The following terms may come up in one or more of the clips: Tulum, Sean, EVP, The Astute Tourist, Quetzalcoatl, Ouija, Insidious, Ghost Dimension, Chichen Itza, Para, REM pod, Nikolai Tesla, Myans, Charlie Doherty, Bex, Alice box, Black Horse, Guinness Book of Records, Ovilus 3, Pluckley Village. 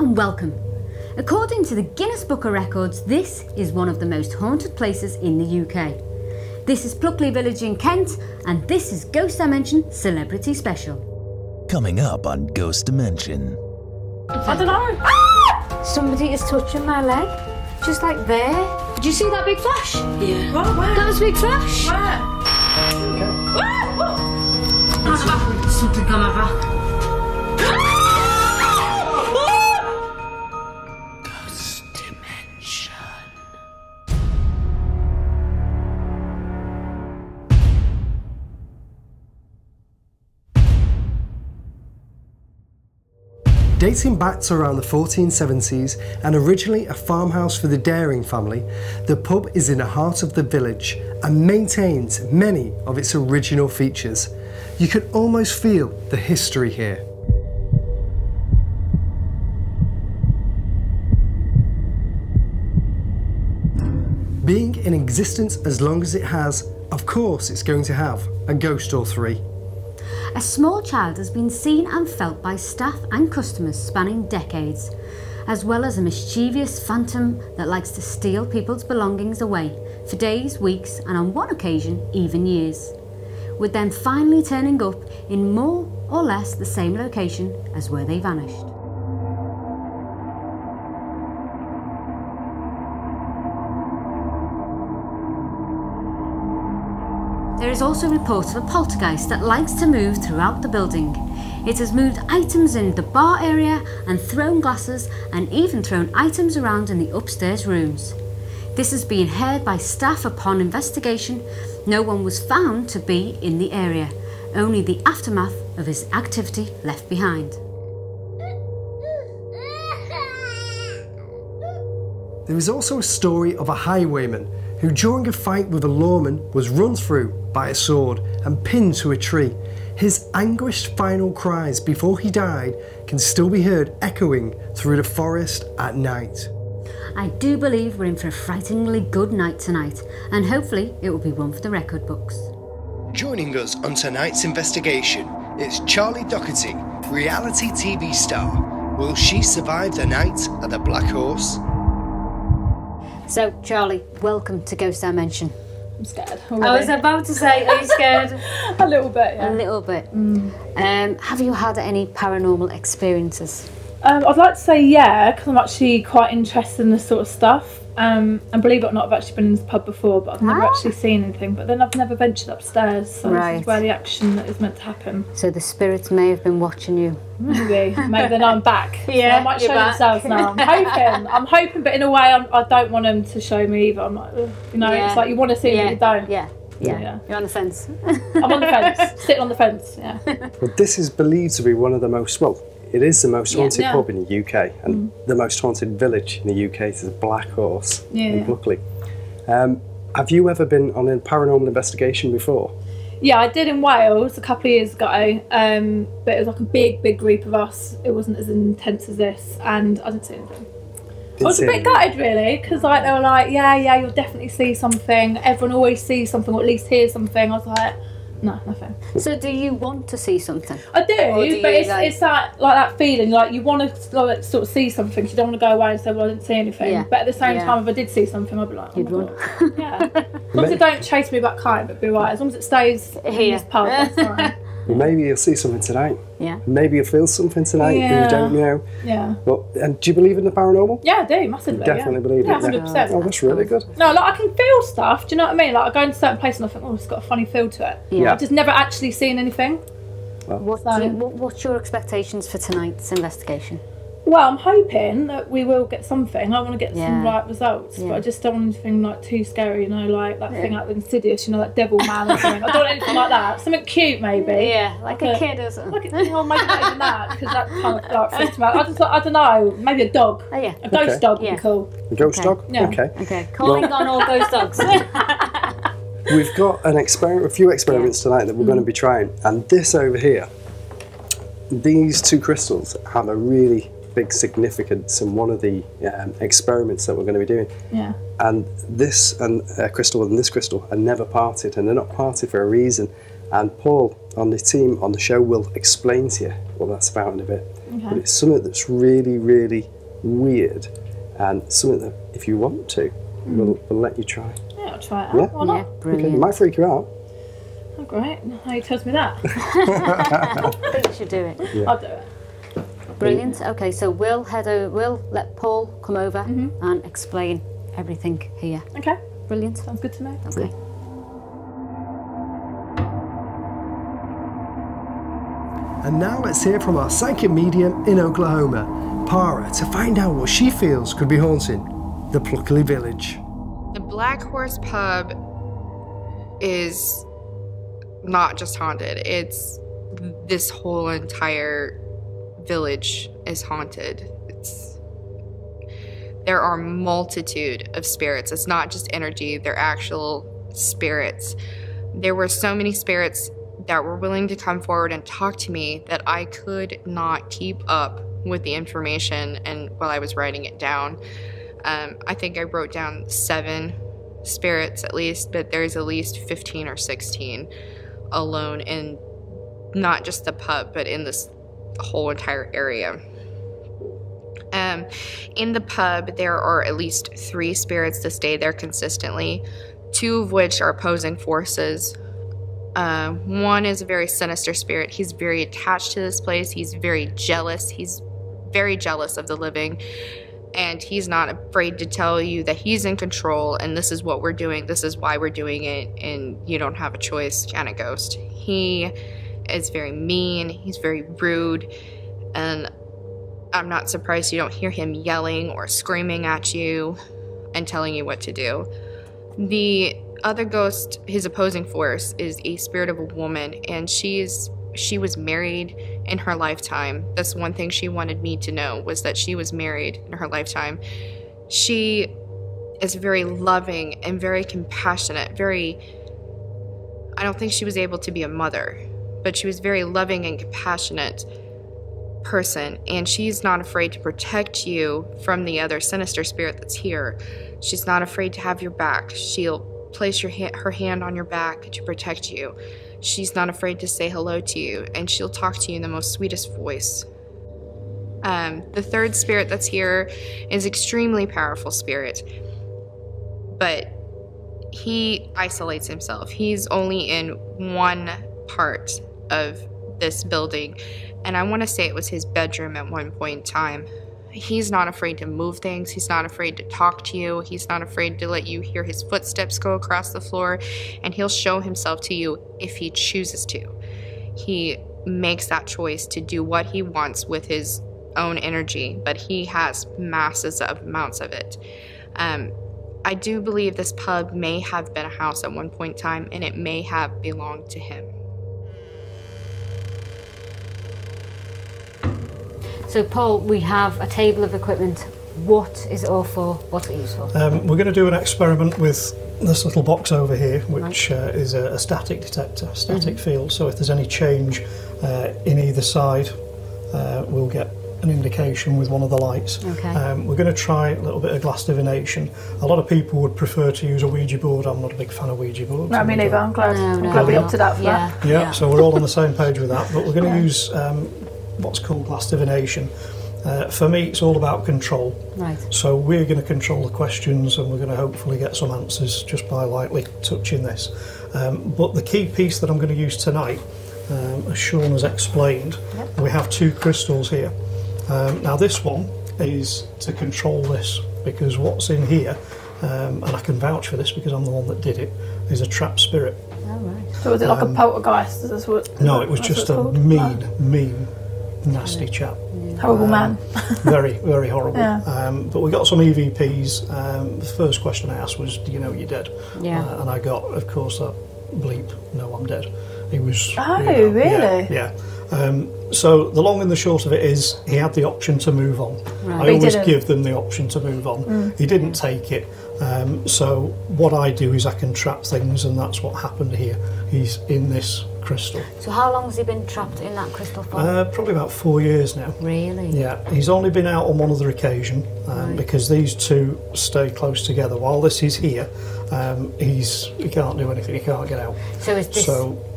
and welcome. According to the Guinness Book of Records, this is one of the most haunted places in the UK. This is Pluckley Village in Kent, and this is Ghost Dimension Celebrity Special. Coming up on Ghost Dimension. I don't know. Ah! Somebody is touching my leg, just like there. Did you see that big flash? Yeah. What? Where? That was a big flash. Where? Okay. Ah! Oh. Something come over. Dating back to around the 1470s and originally a farmhouse for the Daring family, the pub is in the heart of the village and maintains many of its original features. You can almost feel the history here. Being in existence as long as it has, of course it's going to have a ghost or three. A small child has been seen and felt by staff and customers spanning decades, as well as a mischievous phantom that likes to steal people's belongings away for days, weeks, and on one occasion, even years, with them finally turning up in more or less the same location as where they vanished. There is also reports of a poltergeist that likes to move throughout the building. It has moved items in the bar area and thrown glasses and even thrown items around in the upstairs rooms. This has been heard by staff upon investigation. No one was found to be in the area, only the aftermath of his activity left behind. There is also a story of a highwayman who during a fight with a lawman was run through by a sword and pinned to a tree. His anguished final cries before he died can still be heard echoing through the forest at night. I do believe we're in for a frighteningly good night tonight, and hopefully it will be one for the record books. Joining us on tonight's investigation is Charlie Doherty, reality TV star. Will she survive the night at the Black Horse? So, Charlie, welcome to Ghost Dimension. I'm scared. Already. I was about to say, are you scared? A little bit, yeah. A little bit. Have you had any paranormal experiences? I'd like to say yeah, because I'm actually quite interested in this sort of stuff. And believe it or not, I've actually been in this pub before, but I've never actually seen anything. But then I've never ventured upstairs, so this is where the action that is meant to happen. So the spirits may have been watching you. Maybe. Maybe then I'm back. Yeah, so I might show themselves now. I'm hoping, but in a way I don't want them to show me either. I'm like, ugh. You know, it's like you want to see them, but you don't. Yeah. Yeah. Yeah, you're on the fence. I'm on the fence, sitting on the fence, yeah. Well, this is believed to be one of the most, well, it is the most haunted pub in the UK and the most haunted village in the UK is the Black Horse in Pluckley. Have you ever been on a paranormal investigation before? Yeah, I did in Wales a couple of years ago, but it was like a big, big group of us. It wasn't as intense as this and I didn't see anything. I was a bit gutted really, because like, they were like, yeah, you'll definitely see something. Everyone always sees something or at least hears something. I was like, no, nothing. So do you want to see something? I do, but it's that feeling, like you want to like, sort of see something, so you don't want to go away and say, well, I didn't see anything. Yeah. But at the same time, if I did see something, I'd be like, oh, you'd run. Yeah. As long as it don't chase me back home, it'd be right. As long as it stays here. In this pub, that's fine. Maybe you'll see something tonight. Yeah. Maybe you'll feel something tonight that you don't know. Yeah. But, and do you believe in the paranormal? Yeah, I do, massively. You definitely believe in it. 100%. Oh, that's really good. No, like I can feel stuff, do you know what I mean? Like I go into a certain place and I think, oh, it's got a funny feel to it. Yeah. I've just never actually seen anything. Well, what's your expectations for tonight's investigation? Well, I'm hoping that we will get something. I want to get some right results, but I just don't want anything like too scary, you know, like that thing out of Insidious, you know, that devil man or something. I don't want anything like that. Something cute, maybe. Yeah, like a kid or something. Like a, well, maybe not even that, because that kind of like freaked me out. I don't know, maybe a dog. Oh, yeah. A ghost dog would be cool. A ghost dog? Yeah. Okay. Okay. Calling on all ghost dogs. We've got an experiment, a few experiments tonight that we're going to be trying, and this over here, these two crystals have a really big significance in one of the experiments that we're going to be doing. Yeah. And this crystal and this crystal are never parted, and they're not parted for a reason. And Paul on the team on the show will explain to you what that's about in a bit. Okay. But it's something that's really, really weird, and something that, if you want to, we'll let you try. Yeah, I'll try it out. Yeah? Why not? Yeah, brilliant. Okay, it might freak you out. Oh, great. How you tells me that? I think you should do it. Yeah. I'll do it. Brilliant. Okay, so we'll head over, we'll let Paul come over and explain everything here. Okay. Brilliant. Sounds good to know. Okay. And now let's hear from our psychic medium in Oklahoma, Para, to find out what she feels could be haunting the Pluckley Village. The Black Horse pub is not just haunted, it's this whole entire village is haunted. There are a multitude of spirits. It's not just energy, they're actual spirits. There were so many spirits that were willing to come forward and talk to me that I could not keep up with the information and while I was writing it down. I think I wrote down 7 spirits at least, but there's at least 15 or 16 alone in not just the pub, but in this whole entire area. In the pub, there are at least 3 spirits that stay there consistently, 2 of which are opposing forces. One is a very sinister spirit. He's very attached to this place. He's very jealous. He's very jealous of the living. And he's not afraid to tell you that he's in control and this is what we're doing, this is why we're doing it, and you don't have a choice kind of ghost. He is very mean, he's very rude, and I'm not surprised you don't hear him yelling or screaming at you and telling you what to do. The other ghost, his opposing force, is a spirit of a woman, and she was married in her lifetime. That's one thing she wanted me to know, was that she was married in her lifetime. She is very loving and very compassionate, very, I don't think she was able to be a mother, but she was very loving and compassionate person, and she's not afraid to protect you from the other sinister spirit that's here. She's not afraid to have your back. She'll place her hand on your back to protect you. She's not afraid to say hello to you, and she'll talk to you in the most sweetest voice. The third spirit that's here is an extremely powerful spirit, but he isolates himself. He's only in one part of this building, and I want to say it was his bedroom at one point in time. He's not afraid to move things. He's not afraid to talk to you. He's not afraid to let you hear his footsteps go across the floor, and he'll show himself to you if he chooses to. He makes that choice to do what he wants with his own energy, but he has masses of amounts of it. I do believe this pub may have been a house at one point in time, and it may have belonged to him. So, Paul, we have a table of equipment. What is it all for? What are you for? We're going to do an experiment with this little box over here, which is a static detector, static field. So if there's any change in either side, we'll get an indication with one of the lights. Okay. We're going to try a little bit of glass divination. A lot of people would prefer to use a Ouija board. I'm not a big fan of Ouija boards. No, I mean, either. I'm glad we upped it up for that. Yeah, so we're all on the same page with that. But we're going to use what's called glass divination. For me, it's all about control. Right. So we're going to control the questions, and we're going to hopefully get some answers just by lightly touching this. But the key piece that I'm going to use tonight, as Sean has explained, we have 2 crystals here. Now this one is to control this, because what's in here, and I can vouch for this because I'm the one that did it, is a trapped spirit. Oh, right. So was it like a poltergeist? Is this what, no, it was just a mean, nasty chap. Horrible man. Very horrible. Yeah. But we got some EVPs. The first question I asked was, do you know you're dead? Yeah. And I got, of course, that bleep, no, I'm dead. He was... Oh, really? Yeah. So the long and the short of it is he had the option to move on. Right. I always give them the option to move on. He didn't take it. So what I do is I can trap things, and that's what happened here. He's in this crystal. So how long has he been trapped in that crystal for? Probably about 4 years now. Really? Yeah, he's only been out on one other occasion because these two stay close together. While this is here, he can't do anything, he can't get out. So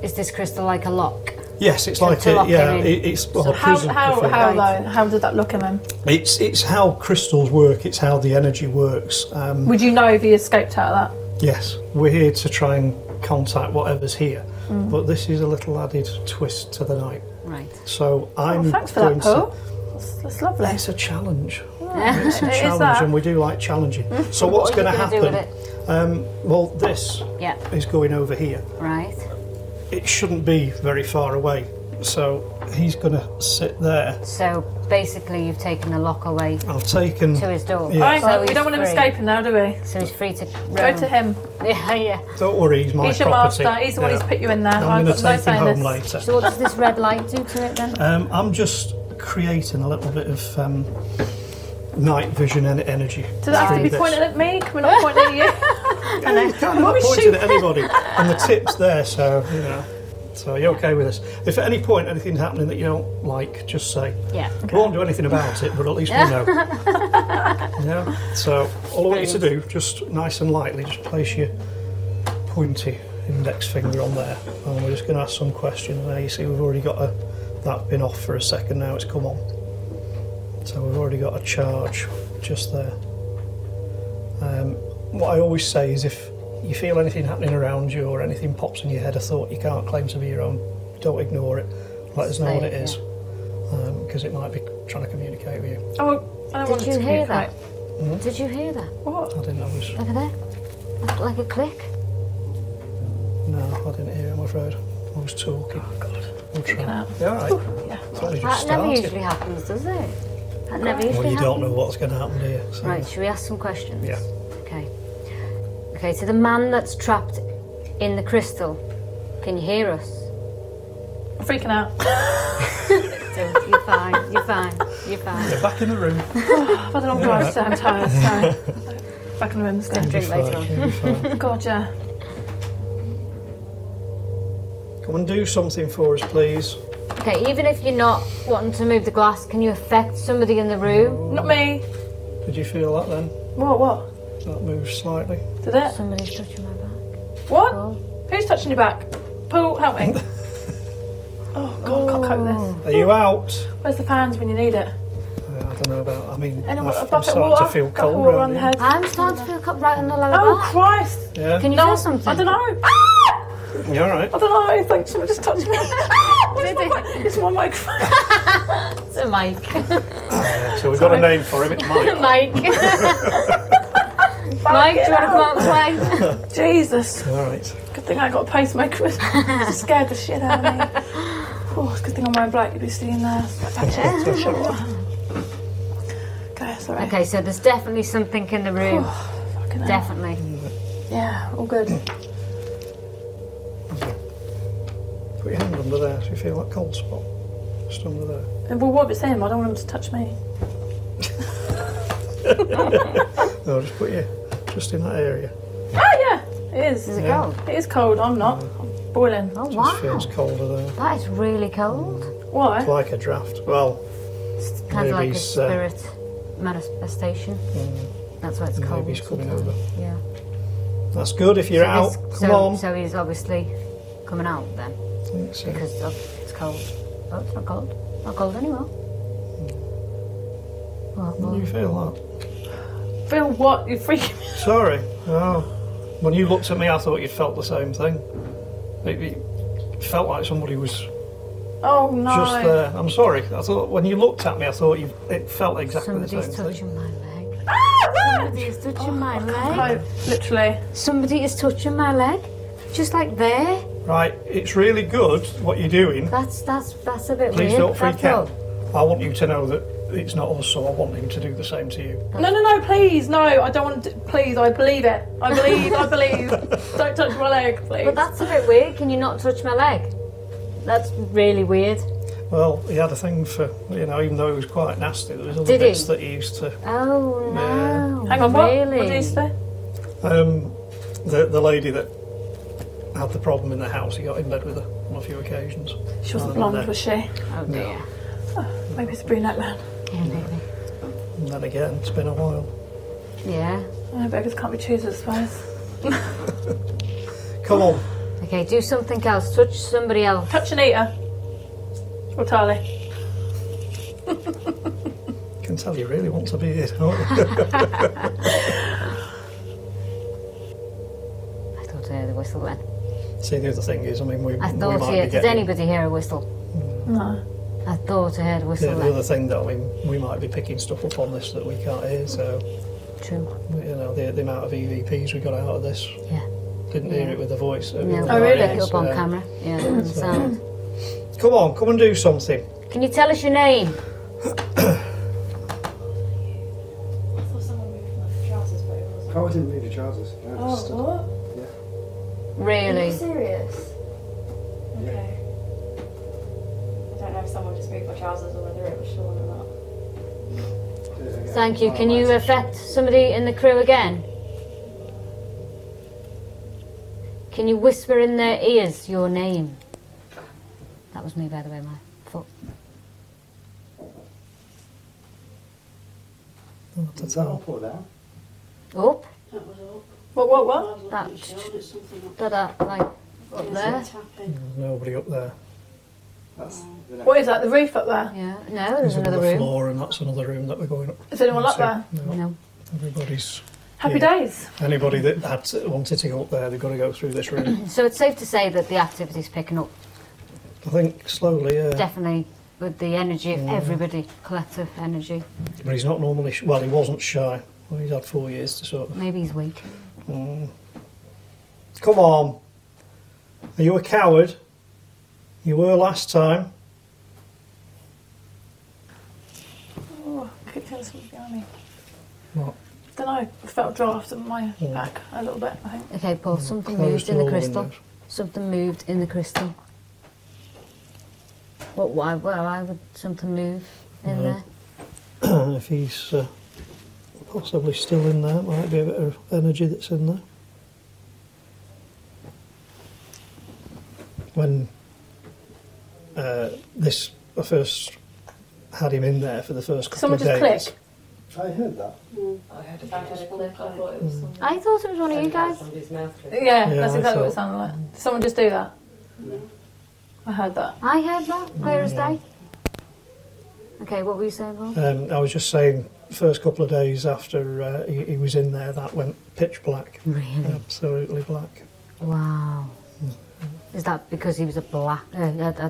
is this crystal like a lock? Yes, it's like it, yeah. It's like how did that look in him? It's how crystals work. It's how the energy works. Would you know if he escaped out of that? Yes, we're here to try and contact whatever's here, but this is a little added twist to the night. Right. So I'm. Well, thanks for that, Paul. That's lovely. It's a challenge. Yeah. It's a challenge, and we do like challenging. So what's going to happen? Well, this is going over here. Right. It shouldn't be very far away, so he's going to sit there. So basically you've taken the lock away. I've taken... to his door. Yeah. Right, so we don't want him escaping now, do we? So he's free to... Go to him. Yeah, yeah. Don't worry, he's my property. He's your master, he's the one who's put you in there. I'm going to take him home later. So what does this red light do to it then? I'm just creating a little bit of... night vision and energy. Does that have to be pointed at me? Can we not point at you? You can't have pointed at anybody. And the tip's there, so, you know. So you're okay with this. If at any point anything's happening that you don't like, just say. Yeah. Okay. We won't do anything about it, but at least we know. Yeah. So all I want you to do, just nice and lightly, just place your pointy index finger on there. And we're just going to ask some questions. Now you see we've already got that been off for a second now, it's come on. So we've already got a charge just there. What I always say is if you feel anything happening around you or anything pops in your head, a thought you can't claim to be your own, don't ignore it. Let us know what it is, because it might be trying to communicate with you. Oh, I don't want to hear that. Mm-hmm. Did you hear that? What? I didn't notice. Over there? Like a click? No, I didn't hear it, I'm afraid. I was talking. Oh, God. We'll try. That never usually happens, does it? Well, you don't know what's going to happen here. So. Right, should we ask some questions? Yeah. Okay. Okay, so the man that's trapped in the crystal, can you hear us? I'm freaking out. You're fine, you're fine, you're fine. You're back in the room. I've had a long drive, so I'm tired, so... Back in the room, let's go. Drink later on. God, yeah. Come and do something for us, please. Okay, even if you're not wanting to move the glass, can you affect somebody in the room? Not me. Did you feel that then? What? That moved slightly. Did it? Somebody's touching my back. What? Oh. Who's touching your back? Paul, help me. Oh, God, I can't cope with this. Are you out? Where's the fans when you need it? I don't know about, I mean, I'm starting to feel cold around here. I'm starting to feel cold right on the lower back. Oh, Christ. Yeah. Can you do something? I don't know. You alright? I don't know, I think someone just touched me. It's my microphone. It's a mic. So we've got a name for him, it's Mike. Mike. Mike, do you want to come out and play? Jesus. Alright. Good thing I got a pacemaker. It scared the shit out of me. Oh, it's a good thing I'm wearing black, you'd be sitting there. Okay, sorry. Okay, so there's definitely something in the room. Oh, definitely. Yeah, all good. Put your hand under there so you feel that cold spot. Just under there. Well, what if it's him? I don't want him to touch me. No, just put you just in that area. Ah, yeah, it is. Is it cold? It is cold. I'm not. I'm boiling. Oh, wow. It feels colder there. That is really cold. Why? It's like a draft. Well, it's kind of like a spirit manifestation. That's why it's cold. Maybe he's coming over. Yeah. That's good if you're out. Come on. So he's obviously coming out then. I think so. Because it's cold. Oh, it's not cold. Not cold anymore. Well, well, you feel that? Feel what? You're freaking me out. Sorry. Oh. When you looked at me, I thought you felt the same thing. It felt like somebody was... Oh, no. Just there. I'm sorry. I thought when you looked at me, I thought it felt exactly the same thing. Somebody's touching my leg. Somebody is touching my leg. Literally. Somebody is touching my leg. Just like there. Right, it's really good what you're doing. That's a bit weird. Please don't freak out. I want you to know that it's not us, so I want him to do the same to you. No, no, no, please, no, I don't want to, please, I believe it. I believe, I believe. Don't touch my leg, please. But that's a bit weird, can you not touch my leg? That's really weird. Well, he had a thing for, you know, even though he was quite nasty, there was other bits that he used to... Oh, no. Yeah. Hang on, really? What did he say? The lady that... had the problem in the house. He got in bed with her on a few occasions. She wasn't blonde, was she? Oh dear. No. Oh, maybe it's a brunette man. Yeah, maybe. And then again, it's been a while. Yeah. Oh, beggars can't be choosers, I suppose. Come on. Okay, do something else. Touch somebody else. Touch Anita. Or Charlie. I can tell you really want to be here, don't you? I thought I heard a whistle then. See, the other thing is, I mean, we might be getting... Did anybody hear a whistle? No. I thought I heard a whistle then. The other thing, though, I mean, we might be picking stuff up on this that we can't hear, so... True. You know, the amount of EVPs we got out of this. Yeah. Didn't hear it with the voice. No. Oh, really? Pick up on camera. Yeah, the sound. Come on, come and do something. Can you tell us your name? Oh, I didn't move your trousers. No, oh, just what? Yeah. Really? Are you serious? Okay. Yeah. I don't know if someone just moved my trousers or whether it was Sean or not. Yeah, thank you. Can you affect somebody in the crew again? Can you whisper in their ears your name? That was me, by the way, my foot. That's up or down? Up? That was up. What? That, like, up there. Nobody up there. That's what is that, the roof up there? Yeah, no, there's another room. There's another floor and that's another room that we're going up. Is anyone up there? No. Everybody's... Happy days. Anybody that had wanted to go up there, they've got to go through this room. So it's safe to say that the activity's picking up? I think slowly, yeah. Definitely. With the energy of everybody, collective energy. But he's not normally... well, he wasn't shy. Well, he's had 4 years to sort of... Maybe he's weak. Come on. Are you a coward? You were last time. Oh, I could tell something behind me. What? I don't know. I felt draft in my back a little bit, I think. OK, Paul, something moved in the crystal. Windows. Something moved in the crystal. What? Why? Why would something move in there? If he's possibly still in there, might be a bit of energy that's in there. When I first had him in there for the first couple of days. Someone just click. I heard that. I heard a click. I thought it was someone. I thought it was one of you guys. Yeah, that's exactly what it sounded like. Did someone just do that? No. I heard that. I heard that, clear as day. Okay, what were you saying, Paul? I was just saying, first couple of days after he was in there, that went pitch black. Really? Absolutely black. Wow. Is that because he was a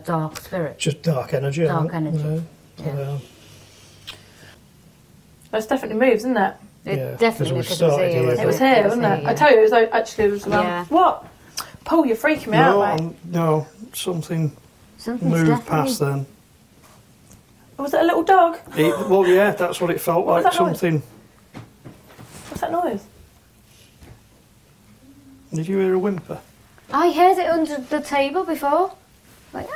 dark spirit? Just dark energy. Dark energy. Yeah. Yeah. That's definitely moves, isn't it? It definitely moves. It was here, wasn't it? I tell you, it was actually it was around. Yeah. What? Paul, you're freaking me out, mate. No, something moved past then. Was it a little dog? Well, yeah, that's what it felt like. What's that noise? Did you hear a whimper? I heard it under the table before. Like,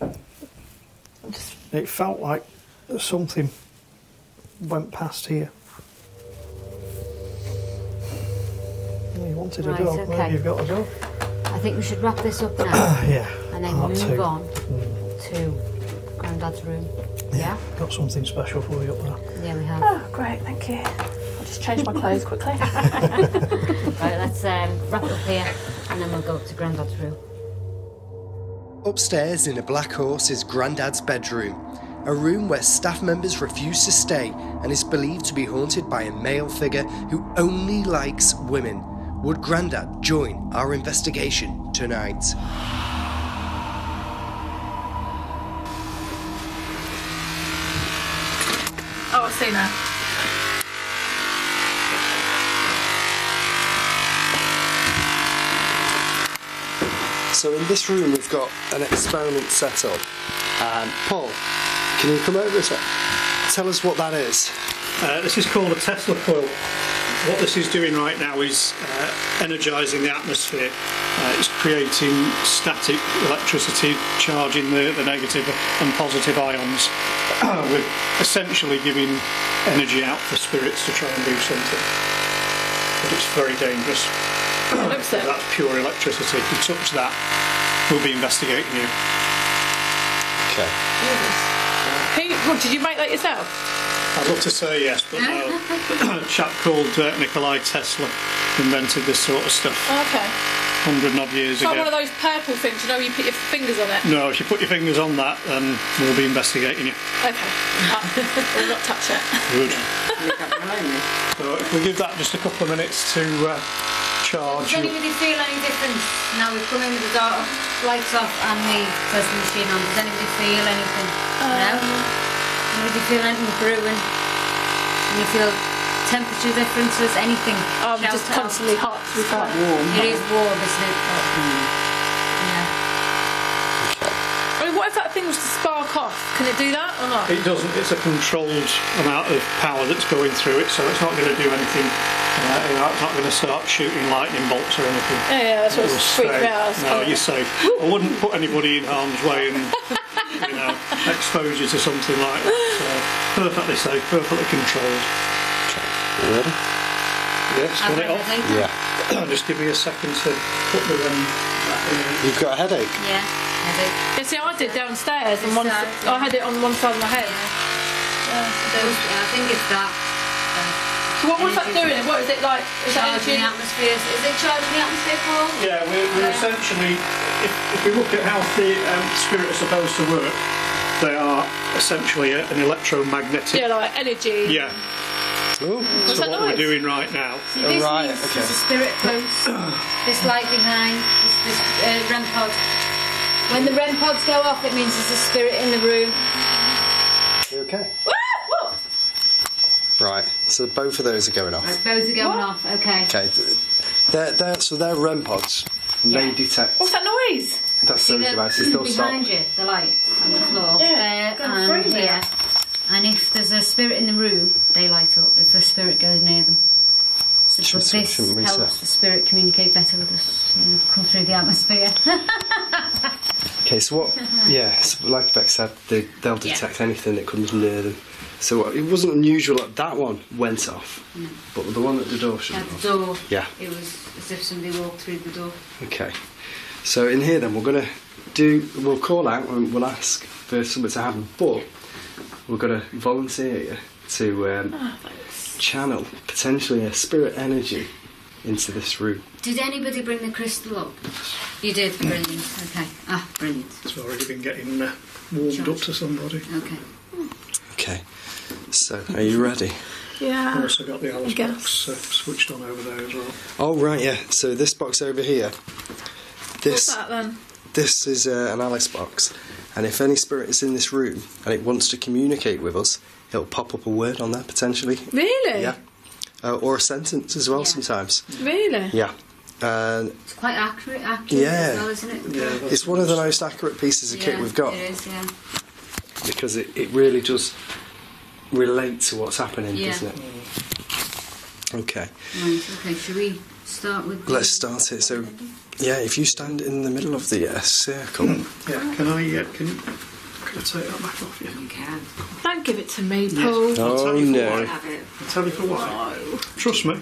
ah. It felt like something went past here. You wanted a dog, okay. You've got a dog. I think we should wrap this up now. Yeah. And then move on to Grandad's room. Yeah. Got something special for you up there. Yeah, we have. Oh, great, thank you. I'll just change my clothes quickly. Right, let's wrap up here and then we'll go up to Grandad's room. Upstairs in a Black Horse is Grandad's bedroom, a room where staff members refuse to stay and is believed to be haunted by a male figure who only likes women. Would Grandad join our investigation tonight? Oh, I've seen her. So in this room we've got an experiment set up. And Paul, can you come over a sec? Tell us what that is. This is called a Tesla coil. What this is doing right now is energising the atmosphere. It's creating static electricity, charging the negative and positive ions, with essentially giving energy out for spirits to try and do something. But it's very dangerous. Hope so. That's pure electricity. If you touch that, we'll be investigating you. Okay. Who, well, did you make that yourself? I'd love to say yes, but no. A chap called Nikolai Tesla invented this sort of stuff. Oh, okay. 100-odd years ago. It's like one of those purple things, you know, you put your fingers on it. No, if you put your fingers on that, then we'll be investigating you. Okay. We'll not touch it. Good. So if we give that just a couple of minutes to charge. Does anybody feel any difference now we've come in with the dark lights off and the pressing machine on? Does anybody feel anything? No? Does anybody feel anything brewing? Can you feel temperature differences, anything? I'm just constantly hot. It's quite warm. It is warm, isn't it? Yeah. I mean, what if that thing was to spark off? Can it do that or not? It doesn't. It's a controlled amount of power that's going through it, so it's not going to do anything. It's not going to start shooting lightning bolts or anything. Oh, yeah, that's what I was freaking out. No, you're safe. I wouldn't put anybody in harm's way and you know, expose you to something like that. So, perfectly safe, perfectly controlled. You ready? Yes, want it off? Yeah. Just give me a second to put the one back in. You've got a headache? Yeah, headache. Yeah, see, I did downstairs and one I had it on one side of my head. Yeah, I think it's that. So what was that doing? What is it like? Is that energy in the atmosphere? Is it charging the atmosphere, Paul? Yeah, we're essentially, if we look at how the spirit is supposed to work, they are essentially an electromagnetic... Yeah, like energy. Yeah. Ooh, so what we're doing right now. See, this is a spirit post, this light behind, this REM pod. When the REM pods go off, it means there's a spirit in the room. You okay? Right, so both of those are going off. Right, both are going off, okay. Okay, so they're REM pods. Yeah. They detect. What's that noise? That's those devices, they'll stop. Behind you, the light on the floor. Yeah, and here. And if there's a spirit in the room, they light up if a spirit goes near them. So this helps the spirit communicate better with us, you know, come through the atmosphere. Okay, so what, so like Beck said, they'll detect anything that comes near them. So it wasn't unusual that that one went off, but the one at the door shouldn't have. At the door, it was as if somebody walked through the door. Okay, so in here then we're going to do, we'll call out and we'll ask for something to happen, but... We're going to volunteer you to channel potentially a spirit energy into this room. Did anybody bring the crystal up? You did, brilliant. Okay, brilliant. It's already been getting warmed up to somebody. Okay. Okay. So, are you ready? Yeah. I've also got the Alice box switched on over there as well. Oh right, yeah. So this box over here. What's that then? This is an Alice box. And if any spirit is in this room and it wants to communicate with us, it'll pop up a word on there, potentially. Really? Yeah. Or a sentence as well sometimes. Really? Yeah. It's quite accurate as well, isn't it? Yeah, it's one of the most accurate pieces of kit we've got. It is, yeah. Because it really does relate to what's happening, doesn't it? Yeah. Okay. Right, okay, should we start with... Let's start it, so... Yeah, if you stand in the middle of the circle. Yeah, can I take that back off you? You can. Don't give it to me, Paul. Yes. Oh, no. I'll tell you for what. No. Trust me.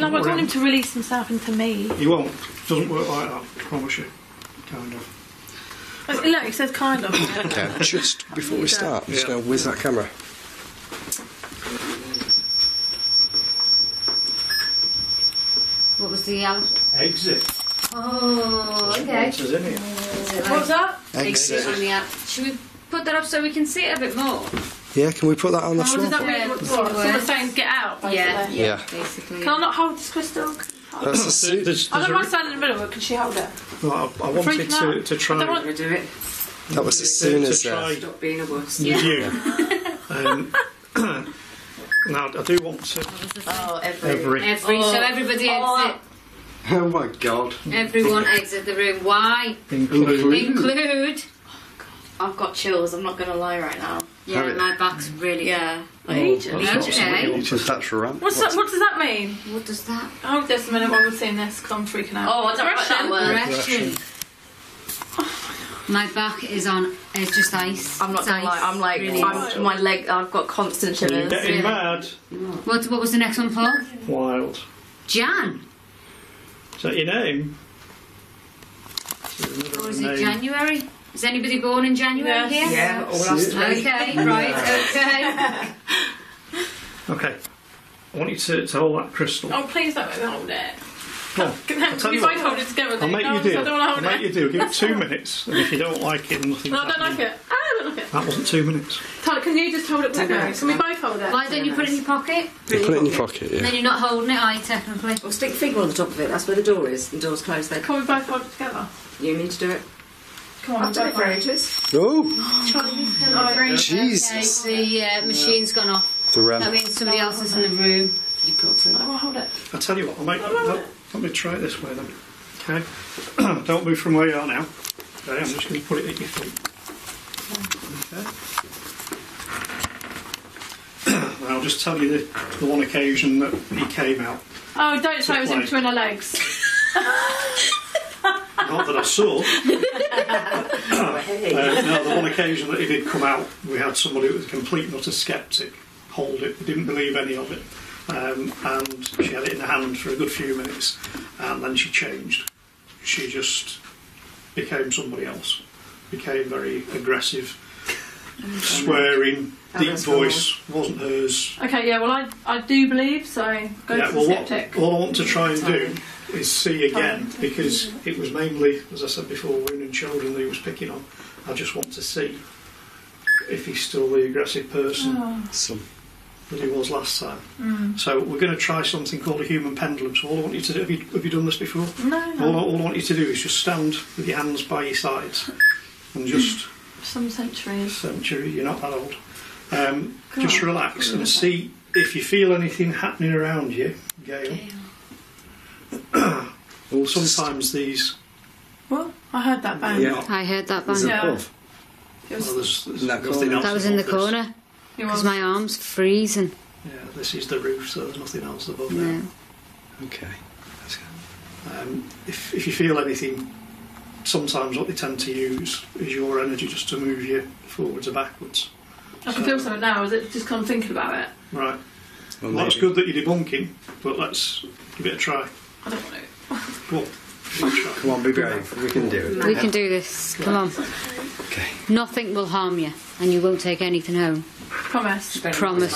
No, I want him to release himself into me. He won't. It doesn't work like that, I promise you. Kind of. Look, he says kind of. Okay, just before we start, I'm just going to whiz that camera. What was the... Exit. Oh, okay. What's that? Exit. Should we put that up so we can see it a bit more? Yeah, can we put that on the floor? What does that mean? Someone's saying get out, basically. Yeah, basically. Can I not hold this crystal? That's I don't mind standing in the middle, but can she hold it? Well, I wanted to try... I don't want to do it. That was as soon as... Stop being a wuss. Now, I do want to... Oh, every... So everybody exit. Oh my God! Everyone exit the room. Why? Include. Oh God. I've got chills. I'm not going to lie right now. Yeah, my back's really. Yeah. What does that mean? What does that? Oh, there's a minute while we're seeing this because I'm freaking out. Oh, I don't like that word. Depression. My back is on. It's just ice. I'm not going to lie. I'm like my leg. I've got constant shivers. You're getting mad. What was the next one, Paul? Wild. Jan. Is that your name? Oh, is it January? Is anybody born in January here? Yeah, all us three. Okay, right, okay. Okay. I want you to hold that crystal. Oh, please don't let me hold it. Come on. If I hold it together, I'll make you do. I'll make you do. Give it 2 minutes, and if you don't like it, nothing. No, I don't like it. I don't like it. That wasn't 2 minutes. Tyler, can you just hold it with me? Can we both hold it? Why don't you put it in your pocket? You put it in your pocket, yeah. And then you're not holding it, are you, technically? Well, stick finger on the top of it. That's where the door is. The door's closed there. Can we both hold it together? You need to do it. Come on, I've done it for ages. Oh, Jesus. The machine's gone off. That means somebody else is in the room. You've got to. I'll hold it. I'll tell you what, let me try it this way then. Okay? Don't move from where you are now. Okay, I'm just going to put it at your feet. Okay. And I'll just tell you the one occasion that he came out. Oh, don't say it was in between her legs. Not that I saw. No, the one occasion that he did come out, we had somebody who was a complete and utter sceptic hold it. They didn't believe any of it. And she had it in her hand for a good few minutes, and then she changed. She just became somebody else. Became very aggressive, swearing, deep voice, wasn't hers. Okay, yeah, well, I do believe, so go to the sceptic. What I want to try and do is see again, because it was mainly, as I said before, women and children that he was picking on. I just want to see if he's still the aggressive person. That he was last time. So we're going to try something called a human pendulum. So all I want you to do, have you done this before? No. All I want you to do is just stand with your hands by your sides and just... Some century. Century, you're not that old. Just relax and see if you feel anything happening around you, Gail. Well, sometimes these... Well, I heard that bang. Yeah. I heard that bang. Yeah. That was in the corner. Because my arm's freezing. Yeah, this is the roof, so there's nothing else above there. Okay. That's good. If you feel anything, sometimes what they tend to use is your energy just to move you forwards or backwards. I can feel something now, is it just kind of thinking about it? Right. Well, that's good that you're debunking, but let's give it a try. I don't want to. Come on, be brave. We can do it. We can do this. Come on. Okay. Nothing will harm you, and you won't take anything home. Promise. Promise.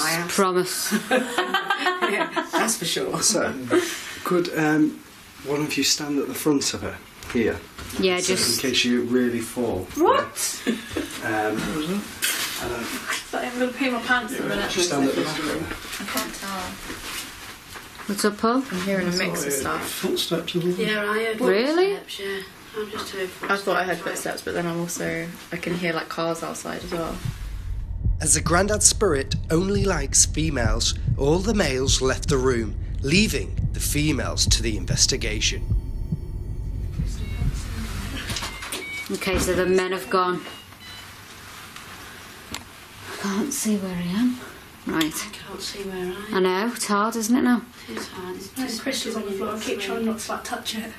Yeah, that's for sure. So, could one of you stand at the front of her here? Yeah, so just in case you really fall. What? I'm going to pee my pants in a minute. Just stand at the back of her. I can't tell. What's up, Paul? I'm hearing a mix of stuff. Footsteps, isn't it? Yeah, I heard footsteps. Really? Yeah. I'm just I thought I heard footsteps, but then I'm also... I can hear, like, cars outside as well. As the Grandad's spirit only likes females, all the males left the room, leaving the females to the investigation. Okay, so the men have gone. I can't see where I am. Right. I can't see where I am. I know, it's hard, isn't it now? It's hard. There's crystals on the floor. I keep trying not to touch it.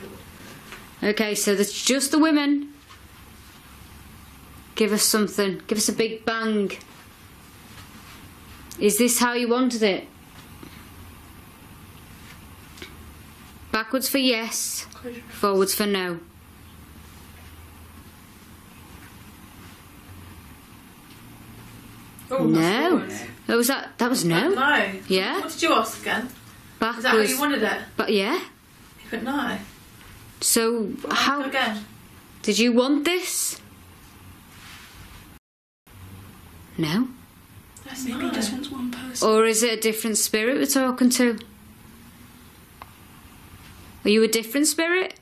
Okay, so that's just the women. Give us something. Give us a big bang. Is this how you wanted it? Backwards for yes, forwards for no. Oh, no. Oh, was that? That was no? No. Yeah. What did you ask again? Backwards. Is that how you wanted it? But yeah. You put no. So how again? Did you want this? No. That's maybe just wants one person. Or is it a different spirit we're talking to? Are you a different spirit?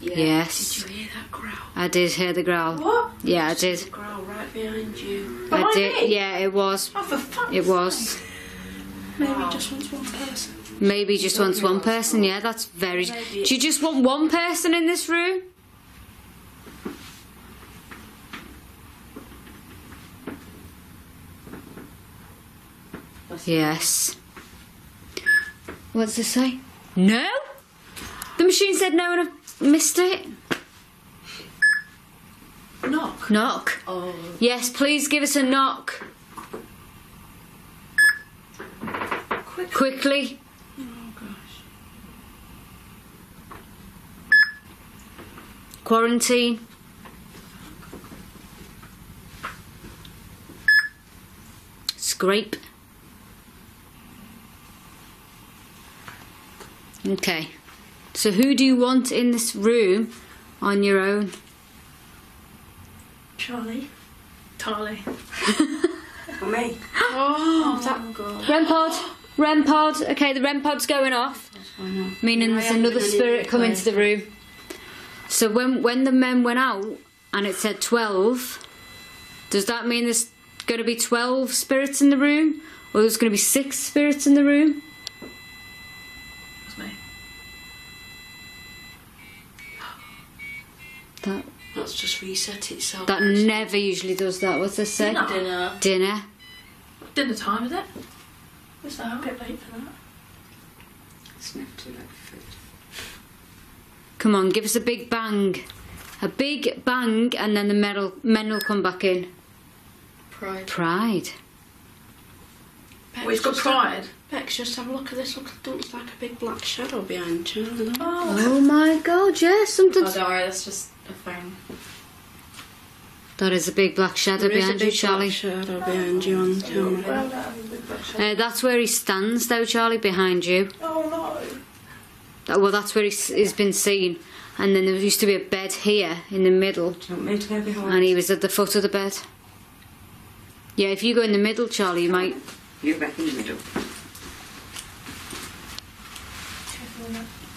Yeah. Yes. Did you hear that growl? I did hear the growl. What? Yeah, I did. A growl right behind you. Behind me? Yeah, it was. Oh, for fuck's sake. Maybe just wants one person. Maybe just wants one person. Yeah, that's very. Maybe. Do you just want one person in this room? Yes. What's this say? No? The machine said no and I missed it. Knock. Knock. Oh. Yes, please give us a knock. Quickly. quarantine. Scrape. Okay. So who do you want in this room on your own? Charlie. Charlie. Me. Oh, that God. REM pod. REM pod. Okay, the REM pod's going off. Meaning there's another spirit come into the room. So when the men went out and it said 12, does that mean there's going to be 12 spirits in the room? Or there's going to be 6 spirits in the room? That's me. That's just reset itself. That never usually does that. What's this say? Dinner. Dinner. Dinner time, is it? Is that a bit late for that? It's never too late for food. Come on, give us a big bang. A big bang, and then the men will come back in. Pride. Pride. Well, he's got pride. Bex, just have a look at this. Look, looks like a big black shadow behind you. Oh my God, yeah, something. Oh, sorry, that's just a thing. That is a big black shadow behind you, Charlie. Shadow behind you on the camera. That's where he stands, though, Charlie, behind you. Oh no. Well, that's where he's been seen. And then there used to be a bed here in the middle. Do you want me to go behind? And he was at the foot of the bed. Yeah, if you go in the middle, Charlie, you might. You're back in the middle.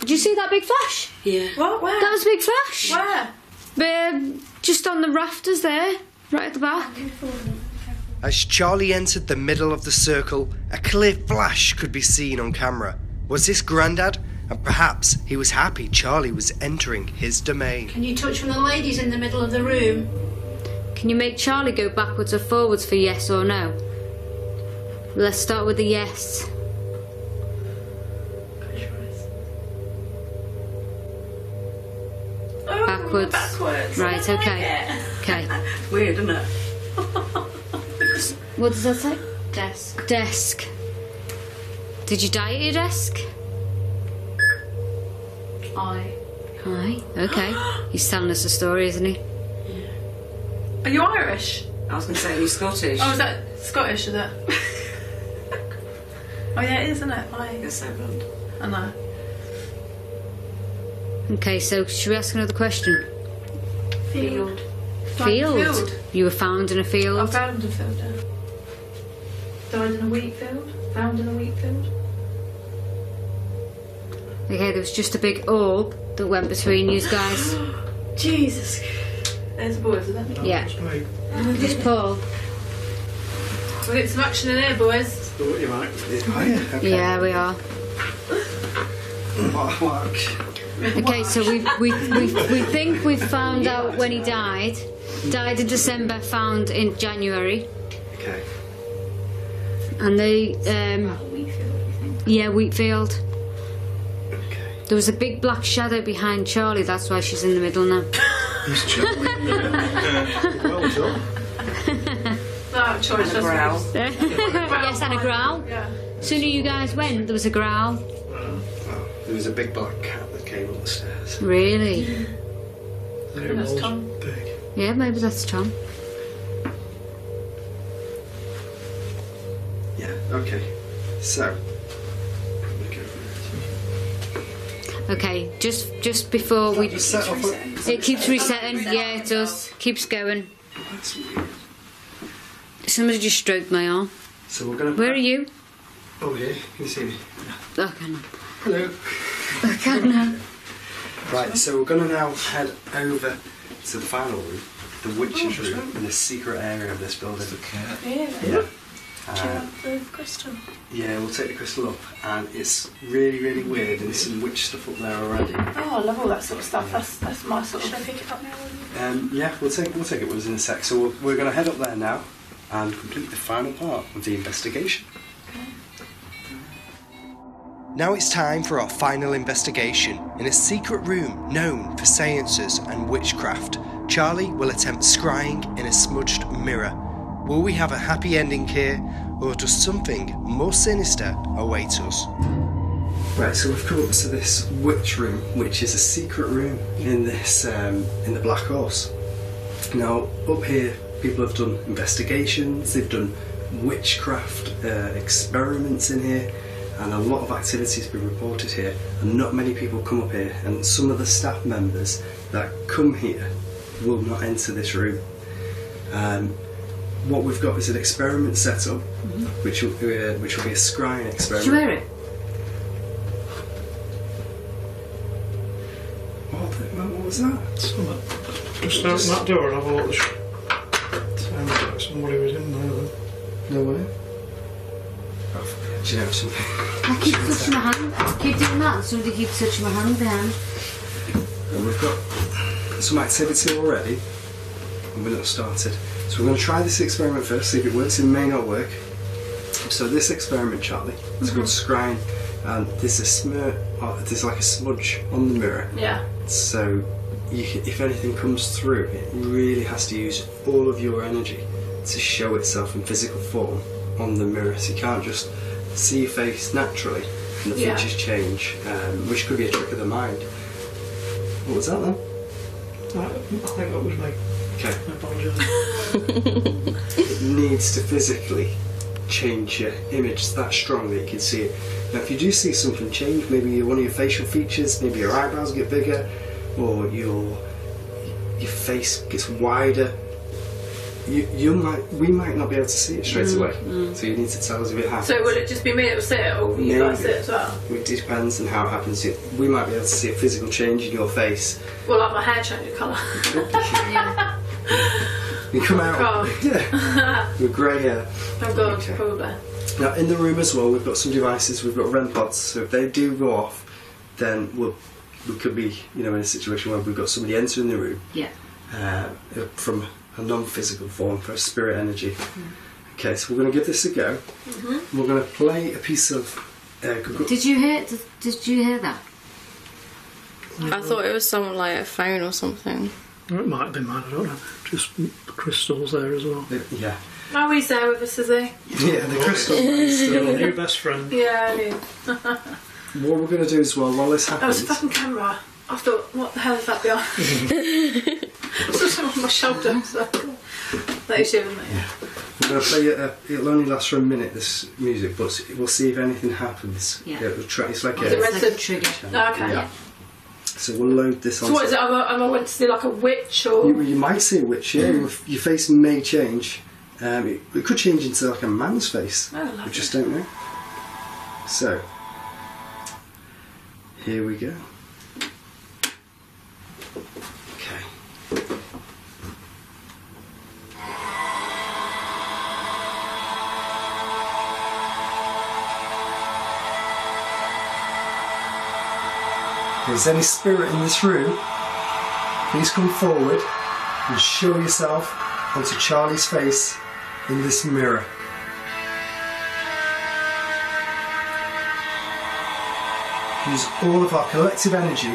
Did you see that big flash? Yeah. What? Where? That was a big flash. Where? Just on the rafters there, right at the back. As Charlie entered the middle of the circle, a clear flash could be seen on camera. Was this Grandad? And perhaps he was happy Charlie was entering his domain. Can you touch one of the ladies in the middle of the room? Can you make Charlie go backwards or forwards for yes or no? Let's start with the yes. Backwards. Backwards. Right, okay. Okay. Weird, isn't it? What does that say? Desk. Desk. Did you die at your desk? Aye. Okay. He's telling us a story, isn't he? Yeah. Are you Irish? I was going to say, are you Scottish? Oh, is that Scottish, is it? Oh, yeah, it is, isn't it? Aye. You're so blonde. I know. Okay, so should we ask another question? Field. Field? You were found in a field? I found in a field, yeah. Died in a wheat field? Found in a wheat field? Okay, there was just a big orb that went between you guys. Jesus. There's a boy, isn't there? Yeah. It's Paul. We'll get some action in here, boys. Yeah, we are. Okay, so we think we've found out when he died. Died in December, found in January. Okay. And they yeah, Wheatfield. Okay. There was a big black shadow behind Charlie. That's why she's in the middle now. Well done. No choice. And a growl. Yes, and a growl. Yeah. Sooner you guys went, there was a growl. There was a big black cat that came up the stairs. Really? Yeah. That's Tom. Big. Yeah, maybe that's Tom. Yeah, okay. So. Okay, just before we... It keeps resetting. Yeah, it does. Keeps going. That's weird. Somebody just stroked my arm. So we're going to... Where are you? Oh, yeah. Can you see me? No. Okay, no. Hello. I can't now. Right, so we're going to now head over to the final room, the witch's room, in the secret area of this building. Really? Yeah. The crystal? Yeah, we'll take the crystal up, and it's really, really weird, and there's some witch stuff up there already. Oh, I love all that sort of stuff. That's my sort of... Should I pick it up now? Yeah, we'll take it with us in a sec. So we're going to head up there now and complete the final part of the investigation. Now it's time for our final investigation. In a secret room known for seances and witchcraft, Charlie will attempt scrying in a smudged mirror. Will we have a happy ending here, or does something more sinister await us? Right, so we've come up to this witch room, which is a secret room in this in the Black Horse. Now, up here, people have done investigations, they've done witchcraft experiments in here, and a lot of activity has been reported here, and not many people come up here, and some of the staff members that come here will not enter this room. What we've got is an experiment set up, which will be a scrying experiment. Did you hear it? What was that? Someone just opened that door and I've watched. It sounds like somebody was in there then. No way. Oh, do you know something? I keep touching my hand. I keep doing that and somebody keeps touching my hand then. And we've got some activity already and we're not started. So we're going to try this experiment first, see if it works. It may not work. So this experiment, Charlie, it's called scrying, and there's a smear, there's like a smudge on the mirror. Yeah. So if anything comes through, it really has to use all of your energy to show itself in physical form on the mirror. So you can't just see your face naturally and the features change, which could be a trick of the mind. What was that then? I think that was me. Okay. I apologise. It needs to physically change your image that strong that you can see it. Now if you do see something change, maybe one of your facial features, maybe your eyebrows get bigger, or your face gets wider, we might not be able to see it straight away. So you need to tell us if it happens. So will it just be me that will see it, or will you guys see it as well? It depends on how it happens. We might be able to see a physical change in your face. Well, like my hair change of colour. You come out with grey hair. Oh god, probably. Now in the room as well, we've got some devices. We've got REM pods, so if they do go off, then we could be, you know, in a situation where we've got somebody entering the room. Yeah. From a non-physical form, for a spirit energy. Okay, so we're going to give this a go. We're going to play a piece of. Did you hear that? I thought it was someone like a phone or something. Or it might have been mine, I don't know. Just crystals there as well. Yeah. Oh, he's there with us, is he? Yeah, the crystal. Your new best friend. Yeah, I do. What we're going to do as well, while this happens... That was a fucking camera. I thought, what the hell is that behind? It's just on my shoulder, so... That is shivering me. Yeah. We're going to play it, it'll only last for a minute, this music, but we'll see if anything happens. Yeah. It's like a... It's like a trigger. Oh, okay. Yeah. So we'll load this on. So what is it? Am I meant to see like a witch or...? You might see a witch, yeah. Your face may change. It could change into like a man's face. Oh, we just don't know. So, here we go. Okay. If there's any spirit in this room, please come forward and show yourself onto Charlie's face in this mirror. Use all of our collective energy,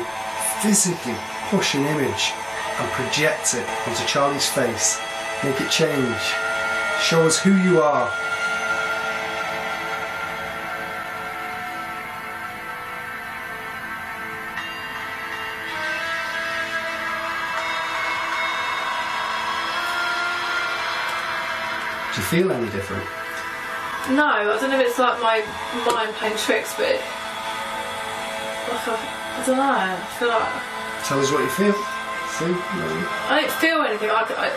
physically push an image and project it onto Charlie's face. Make it change. Show us who you are. Do you feel any different? No, I don't know if it's like my mind playing tricks, but I don't know. I feel like. Tell us what you feel. See? No. I don't feel anything.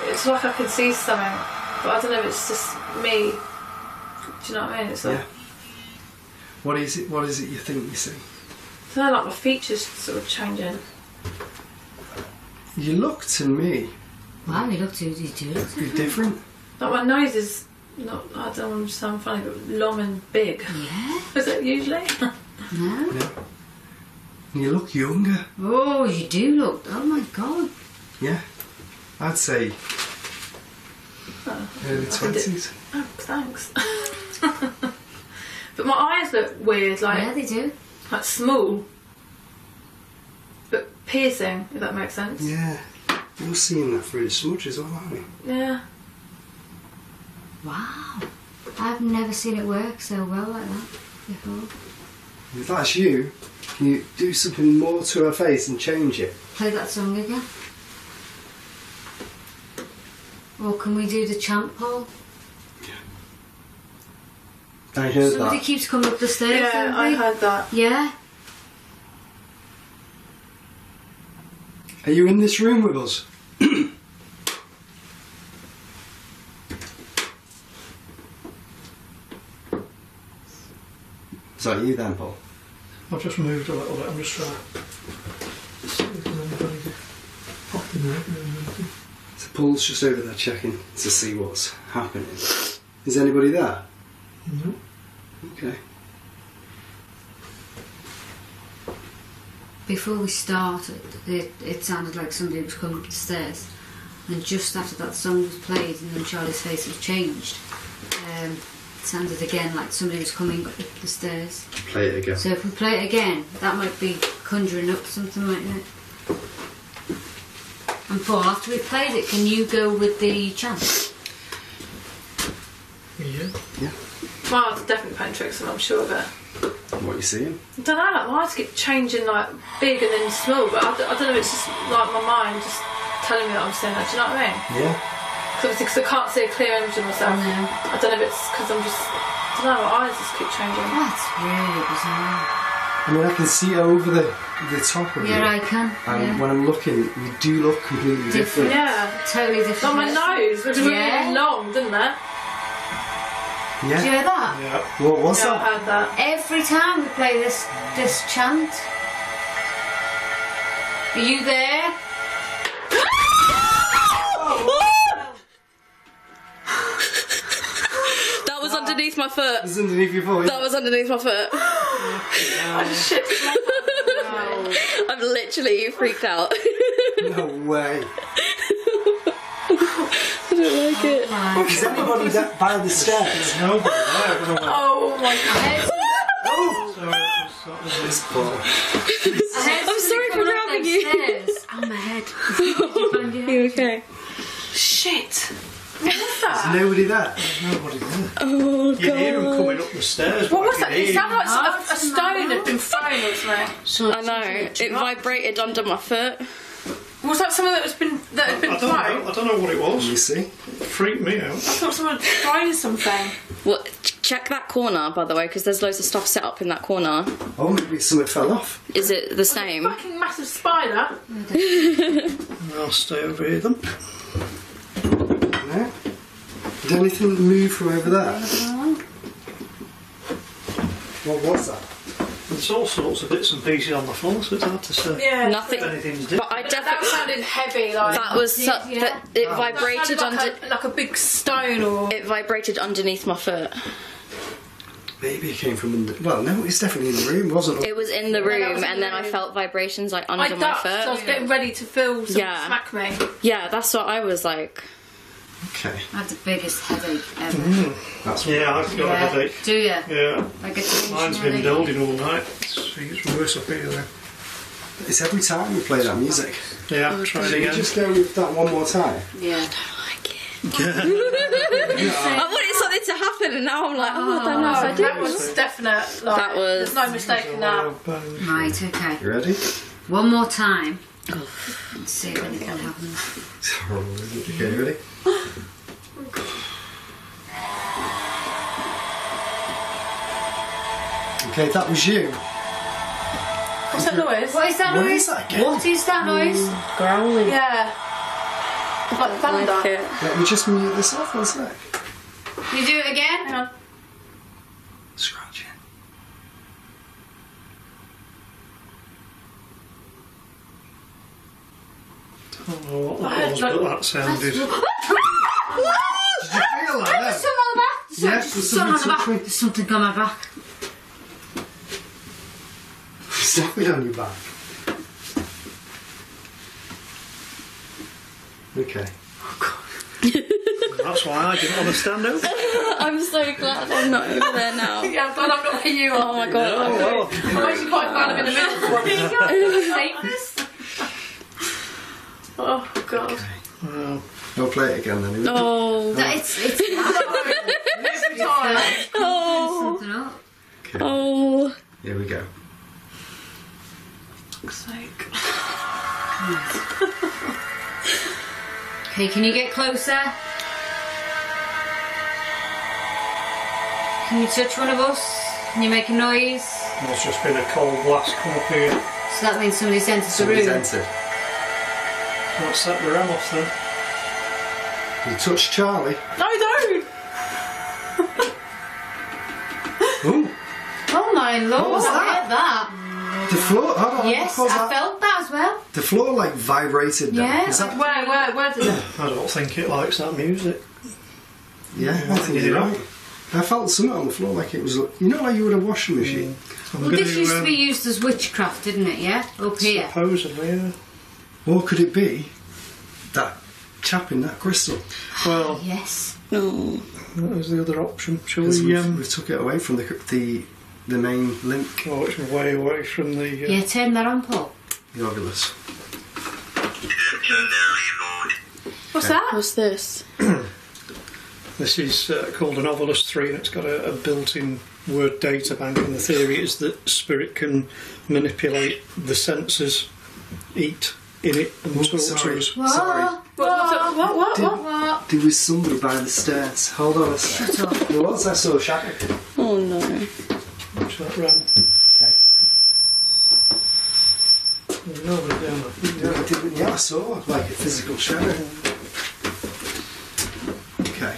It's like I can see something, but I don't know if it's just me. Do you know what I mean? It's like. Yeah. What is it? What is it you think you see? I don't know, like my features sort of changing. You look to me. Wow, you look to you do. You're different. Like my nose is not, I don't sound funny, but long and big. Yeah. Is it usually? No. No. You look younger. Oh, you do look, oh my god. Yeah. I'd say early 20s. Oh, thanks. But my eyes look weird, like. Yeah, they do. Like small, but piercing, if that makes sense. Yeah. You're seeing that through the smudges, aren't you? Yeah. Wow, I've never seen it work so well like that before. If that's you, can you do something more to her face and change it? Play that song again. Or can we do the chant poll? I heard that. Somebody keeps coming up the stairs. Yeah, I heard that. Yeah. Are you in this room with us? Is that you then, Paul? I've just moved a little bit. I'm just trying to see if anybody can pop in there. So Paul's just over there checking to see what's happening. Is anybody there? No. Okay. Before we started, it sounded like somebody was coming up the stairs, and just after that song was played and then Charlie's face was changed, it sounded again like somebody was coming up the stairs. Play it again. So if we play it again, that might be conjuring up something, mightn't it? And Paul, after we played it, can you go with the chant? Yeah. Yeah. Well, it's definitely playing tricks, and I'm sure of it. What are you seeing? I don't know, like my eyes keep changing, like big and then small, but I don't know, it's just like my mind just telling me that I'm seeing that, do you know what I mean? Yeah. Because I can't see a clear image of myself. No. I don't know if it's because I'm just, I don't know, my eyes just keep changing. That's really bizarre. I mean, I can see over the top of you. Yeah, I can. And when I'm looking, you do look completely different. Yeah, totally different. Like my nose, which was really long, didn't it? Yeah. Do you hear that? Yeah. What was that? I heard that. Every time we play this chant. Are you there? That was underneath my foot. It was underneath your foot. That was underneath my foot. I just shit. I'm literally freaked out. No way. I don't like it. Oh, is everybody that by the stairs? No, but no. Oh my god. Oh! Sorry, I'm sorry for grabbing you. Oh, my head. Are you okay? Shit. What was that? There's nobody there. There's nobody there. Oh, god. You hear him coming up the stairs. What was that? It sounded like a stone had been thrown, wasn't it? I know. It vibrated under my foot. Was that someone that had been thrown? I don't know what it was. You see? Freaked me out. I thought someone had thrown something. Well, check that corner, by the way, because there's loads of stuff set up in that corner. Oh, maybe something fell off. Is it the same? It's a fucking massive spider. I'll stay over here then. No. Did anything move from over there? What was that? There's all sorts of bits and pieces on the floor, so it's hard to say. Yeah, nothing. But I that sounded heavy, like that was. It vibrated like under, like a big stone, or it vibrated underneath my foot. Maybe it came from under. Well, no, it's definitely in the room, wasn't it? It was in the room, and then I felt vibrations like under my foot. So I was getting ready to feel something smack me. Yeah, that's what I was like. Okay. I have the biggest headache ever. That's I've got a headache. Do you? Yeah. Mine's been building all night. It's worse up here though. It's every time we play that music. Yeah, try it again. Can you just go with that one more time? Yeah. I don't like it. Yeah. I wanted something to happen and now I'm like, oh, I don't know if I do. That was definite. Like, that was... There's no mistake in that. Right, okay. You ready? One more time. Let's see if anything happens. It's horrible, isn't it? Okay, you ready? Okay, that was you. What's that noise? What is that noise? What is that noise? Growling. Yeah. Like thunder. Let me just mute this off one sec. Can you do it again? Hang on. Scratching. I don't know what that was, but that sounded. Did you feel like that? There's something on the back. Yes, there's something on the back. There's something on my back. It's definitely on your back. Okay. Oh, God. That's why I didn't want to stand over. I'm so glad I'm not over there now. Yeah, I'm glad I'm not where you are. Oh, my God. No, well. I'm actually quite glad I'm in the middle of one. Oh, God. Okay. Well, I'll play it again then. Oh. It's every time. Oh. Okay. Oh. Here we go. Okay, can you get closer? Can you touch one of us? Can you make a noise? There's just been a cold blast come up here. So that means somebody's entered the room. Somebody's entered. Don't set the REM off then. You touched Charlie. I don't! Ooh. Oh my lord, what was that? That? The floor, hold on. Yes, I felt that as well. The floor like vibrated down. Yeah, where did it? I don't think it likes that music. Yeah, I think you're right. I felt something on the floor like it was, you know, like you were a washing machine. Mm. Well, this used to be used as witchcraft, didn't it, yeah? Up here. Supposedly, yeah. Or could it be that chap in that crystal? Well, yes. No. That was the other option. Shall we? We took it away from the main link. Oh, it's way away from the. Yeah, turn that on, Paul. The Ovilus. What's that? What's this? This is called an Ovilus 3, and it's got a built-in word data bank, and the theory is that spirit can manipulate the senses, eat in it, and talk to us. What? There was somebody by the stairs. Hold on a second. Shut up. Well, what's that so shattered? Oh, no. Watch that round. Okay. There's nobody down there. No, I didn't. Yeah, I saw like a physical shatter. Okay.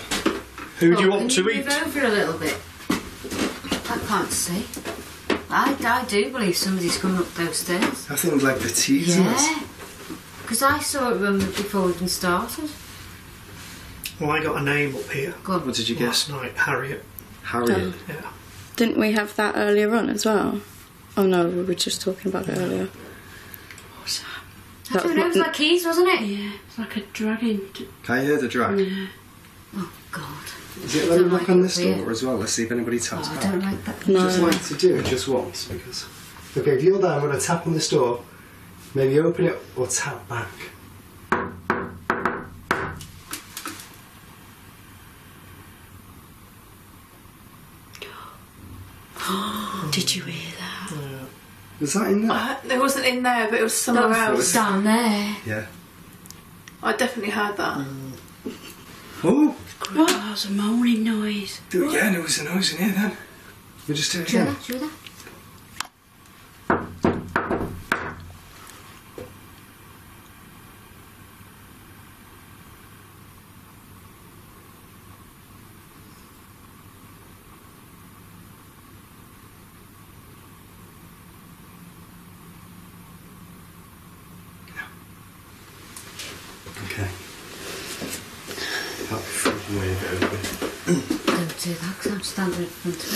Who do you want to eat? Move over a little bit. I can't see. I do believe somebody's coming up those stairs. I think like the teasing us. Yeah. Because I saw it run before we even started. Well, I got a name up here. God, what did you guess? Night, Harriet. Harriet. Yeah. Didn't we have that earlier on as well? Oh no, we were just talking about it earlier. What was that? I don't know. It was like keys, wasn't it? Yeah. It's like a dragon. Can you hear the drag? Yeah. Oh, God. Is it loaded up on this door as well? Let's see if anybody tells me. I don't like that. No. Just like to do it just once, because... Okay, if you're there, I'm going to tap on this door. Maybe open it or tap back. Did you hear that? Yeah. Was that in there? It wasn't in there, but it was somewhere else. Down there. Yeah. I definitely heard that. Oh! What? That was a moaning noise. Yeah, there was a noise in here then. We just did it again. Do you hear that? Standing in front of it.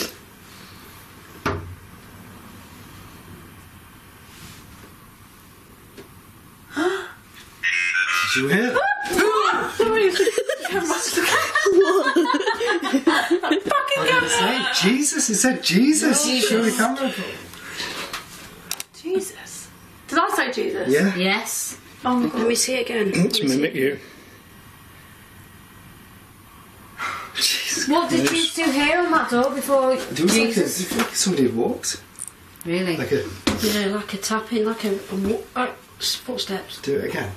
Did you hear that? Somebody was What? Fucking camera! Jesus, it said Jesus! No, Jesus. Show the camera. Jesus. Did I say Jesus? Yeah. Yes. Oh my God. Let me see it again. Let's mimic you. What did you two hear on that door before? There was Jesus? Like somebody walked. Really? Like a... Yeah, like a tapping, like a footsteps. Do it again.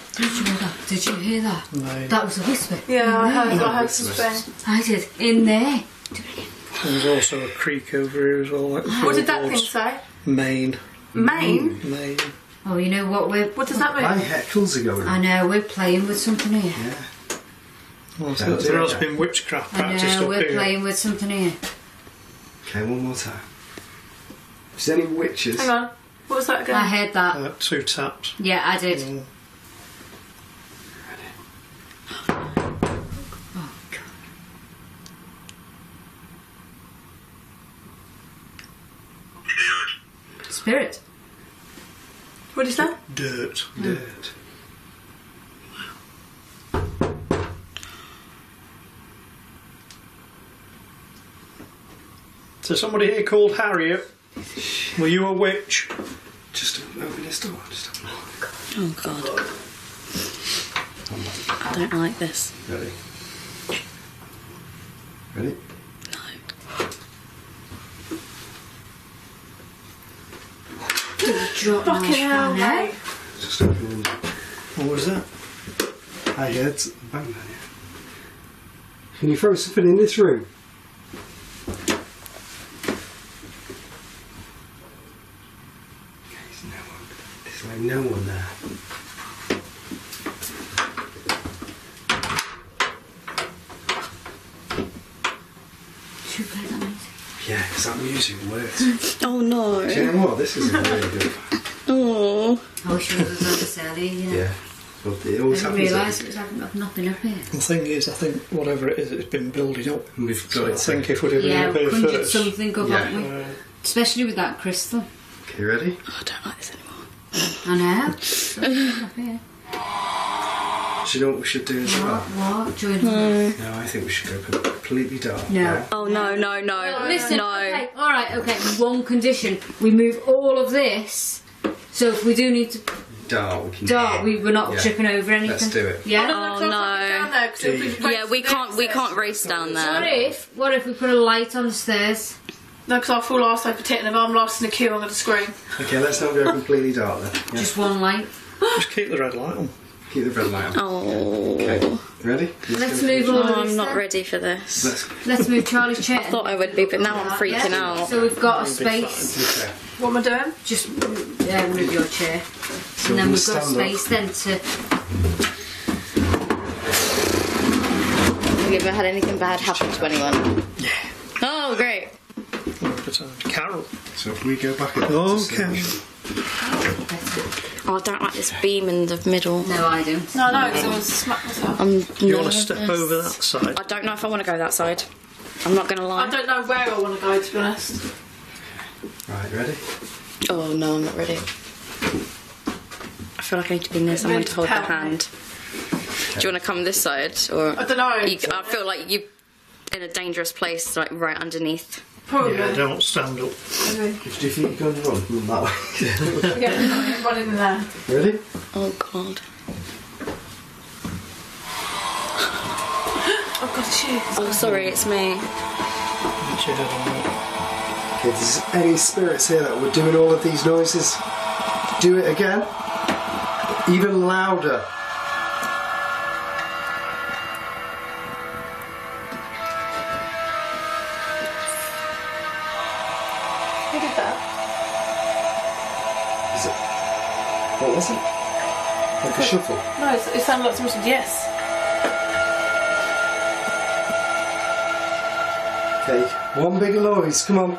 Did you hear that? No. That was a whisper. Yeah, I heard something. I did. In there. Do it again. There was also a creak over here as well. Like what did that thing say? Maine. Maine? Maine. Oh, you know what, what does that mean? My heckles are going. I know, we're playing with something here. Yeah. Well, so there has been witchcraft practiced up here. I know, we're playing with something here. Okay, one more time. Is there any witches? Hang on, what was that again? I heard that. Two taps. Yeah, I did. Yeah. Oh, God. Spirit. What is that? Dirt. Dirt. Wow. So somebody here called Harriet. Were you a witch? Just open this door. Just open. Oh, God. Oh, God. I don't like this. Ready? Ready? No. Drop fucking hell, mate. What was that? I heard something bang on you. Can you throw something in this room? There's no one. There's like no one there. Should we play that music? Yeah, because that music works. Oh no. Do you know what? This is really good. Oh. I wish I was on this early, yeah. Yeah. Well, it always I didn't realise it was having not been up here. The thing is, I think whatever it is, it's been building up. We've got it. I think if we'd have been up here first. Yeah, something up, haven't we? Especially with that crystal. Okay, you ready? Oh, I don't like this anymore. I know. Something up here. Do you know what we should do as well? What? Join us? No, I think we should go completely dark. No. Yeah. Oh, no, no, no. No, listen, no. Okay, all right, okay. One condition. We move all of this, so if we do need to... We're not tripping over anything. Let's do it. Yeah. Oh, oh no. There, yeah, we can't race down there. So what if we put a light on the stairs? No, because I'll fall off over Titan. If I'm lost in the queue, I'm going to scream. Okay, let's not go completely dark then. Yeah. Just one light. Just keep the red light on. Keep the red light on. Oh. Yeah. Okay. Ready? Let's move on. Oh, I'm not ready for this. Let's move Charlie's chair. I thought I would be, but now I'm freaking out. So we've got a space. What am I doing? Just move your chair. So and then we've got space then to... Have you ever had anything bad happen to anyone? Yeah. Oh, great. Carol. So if we go back... Okay. Oh, I don't like this beam in the middle. No, I do. No, no, because I want to smack myself. You want to step over that side? I don't know if I want to go that side. I'm not going to lie. I don't know where I want to go, to be honest. Right, ready? Oh, no, I'm not ready. I feel like I need to be near someone to hold the hand. Okay. Do you want to come this side? Or I don't know. I feel like you're in a dangerous place, like right underneath. Probably. Yeah, don't stand up. Okay. Do you think you're going to run that way? Yeah, I'm running there. Really? Oh, God. I've got a shoe. Oh, sorry, it's me. Okay, if there's any spirits here that were doing all of these noises, do it again. Even louder. Who did that? Is it? What was it? Like a shuffle? No, it sounded like someone said yes. Okay, one big noise, come on.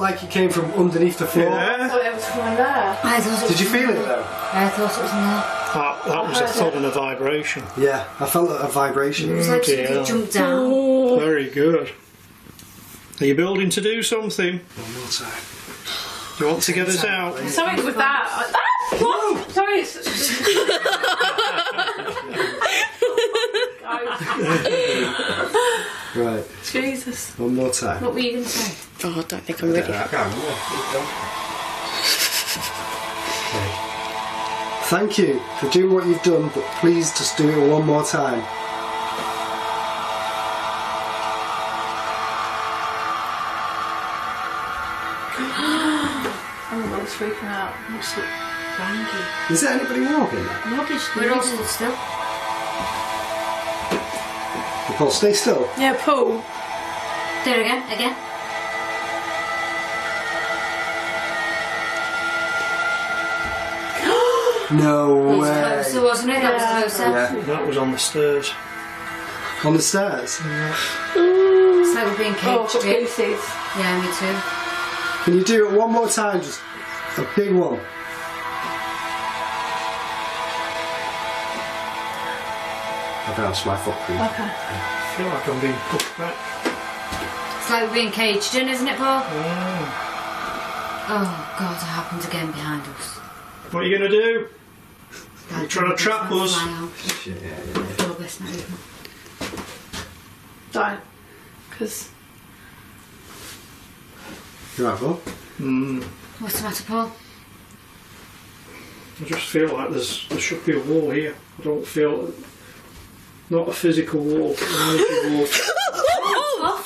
Like it came from underneath the floor. Yeah. I thought it was from there. Did you feel it though? I thought it was in there. That was a thud and a vibration. Yeah, I felt a vibration. It was like something jumped down. Oh. Very good. Are you building to do something? One more time. You want to get us out? Sorry with that. What? Sorry. Right. Jesus. One more time. What were you going to say? Oh, I don't think I'm ready. I can't. Okay. Thank you for doing what you've done, but please just do it one more time. Oh my God, it's freaking out. What's it? Wanky. Is there anybody walking? Nobody's. We're all still. Paul, stay still. Yeah, Paul. Do it again, No way. It was closer, wasn't it? That was closer. Yeah. That was on the stairs. On the stairs? Yeah. It's like we're being caged in. Yeah, me too. Can you do it one more time? Just a big one. I bounced my foot through. Okay. I feel like I'm being pushed back. It's like being caged in, isn't it, Paul? Yeah. Oh, God, it happened again behind us. What are you going to do? You're trying to trap us. Shit, yeah. All this now. Don't. Because... You're right, Paul? What's the matter, Paul? I just feel like there should be a wall here. I don't feel... Not a physical wall, but an energy wall.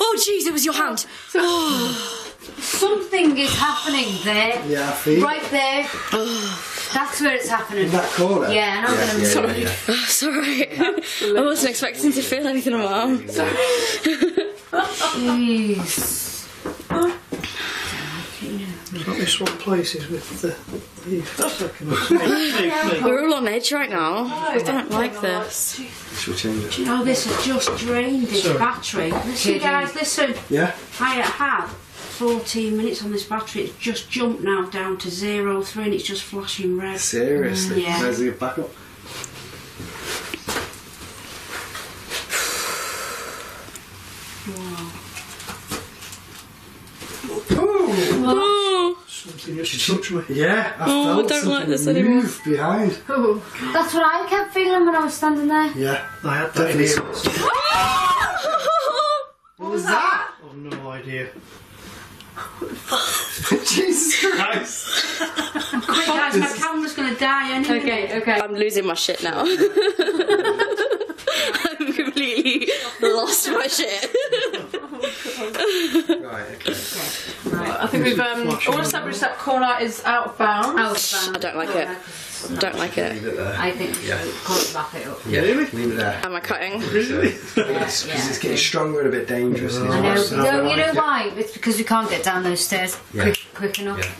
Oh, jeez, it was your hand. Something is happening there. Yeah, I feel. Right there. That's where it's happening. In that corner? Yeah, and I'm going to... Sorry. Yeah. Oh, sorry. I wasn't expecting to feel anything on my arm. Sorry. Jeez. Not this one places with the leaf. That's okay. We're all on edge right now. I don't like this. Shall we change it? Do you know this has just drained its battery? Listen, guys, listen. Yeah? I have 14 minutes on this battery. It's just jumped now down to 0.3 and it's just flashing red. Seriously? Yeah. Where's the backup? Wow. Oh! Something just touched me. Yeah, I felt something move behind. Oh. That's what I kept feeling when I was standing there. Yeah, I had that in here. What was that? I've no idea. Jesus Christ. I'm quick, guys, my camera's going to die anyway. Okay, okay. I'm losing my shit now. I'm completely lost my shit. Right, okay. Right. I think we've all established that corner is out of bounds. Out of bounds. I don't like it. I don't like it. Leave it there. I think we should wrap it up. Yeah, leave it there. Am I cutting? Really? Because it's getting stronger and a bit dangerous. I know. You know why? It's because we can't get down those stairs quick enough. Yeah.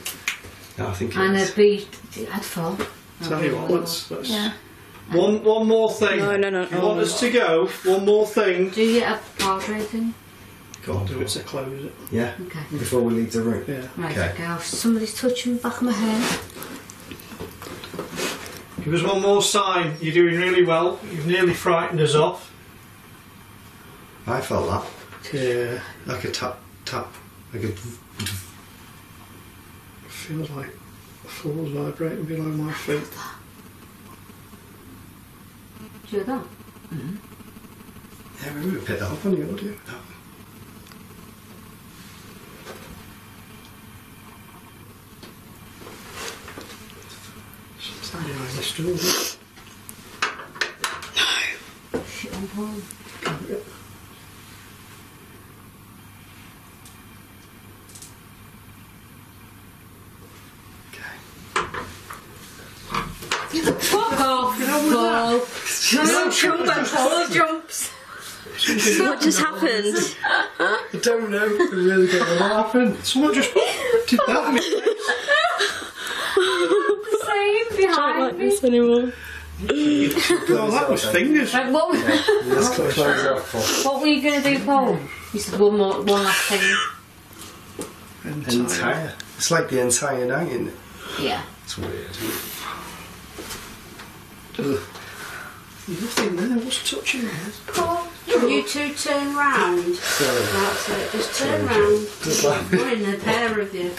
No, I think it is. I'd fall. Tell you what, let's... Yeah. One more thing. No, no, no. You want us to go? One more thing. Do you get a powder thing? Can't do it to close it. Yeah. Okay. Before we leave the room. Yeah. Right. Okay. Okay. Somebody's touching the back of my head. Give us one more sign. You're doing really well. You've nearly frightened us off. I felt that. Yeah. Like a tap. Like a. It feels like the floor's vibrating below my feet. Do you hear that? Mm-hmm. Yeah, we would have picked that up on the audio. Standing on the stool. No. Shit on Paul. Can't rip. Okay. Fuck off! No, no jump and Paul jumps. What just happened? I don't know. I really don't know what happened. Someone just did that. I don't like this anymore. Oh, that was fingers. Right, what were you going to do, Paul? You said one last thing. Entire. It's like the entire night, isn't it? Yeah. It's weird. Nothing there. What's touching this? Paul, you two turn round. That's it. Just turn round. We're in the pair of you.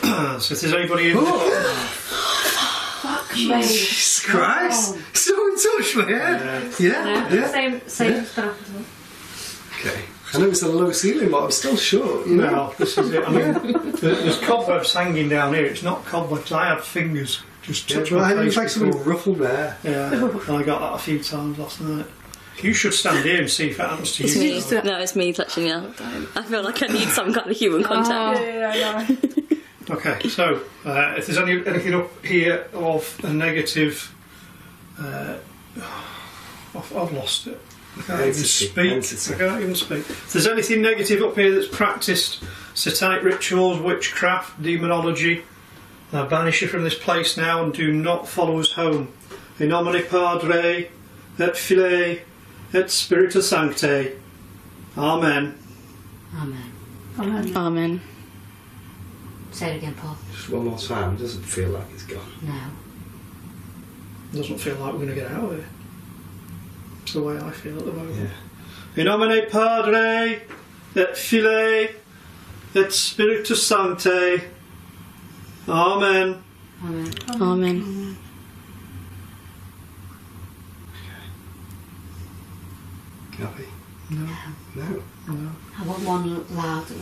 So if there's anybody in fuck me. Jesus Christ! Oh. Someone touched my head! Yeah. Same stuff. Okay. I know it's a low ceiling, but I'm still short. You know, this is it. I mean, there's cobwebs hanging down here. It's not cobwebs. I had fingers just touching my face. It's like something ruffled there. Yeah. I got that a few times last night. You should stand here and see if it happens to you. No, it's me touching you. I feel like I need some kind of human contact. Yeah. Okay, so if there's anything up here of a negative, I've lost it. I can't even speak. I can't even speak. If there's anything negative up here that's practiced satanic rituals, witchcraft, demonology, I banish you from this place now and do not follow us home. In nomine Padre, et Filii, et Spiritus Sancti. Amen. Amen. Amen. Amen. Say it again, Paul. Just one more time. It doesn't feel like it's gone. No. It doesn't feel like we're going to get out of here. It's the way I feel at the moment. Yeah. In nomine Padre, et Filii, et Spiritus Sancti. Amen. Amen. Amen. Okay. Can I be? No. No. No. I want one loud, a bit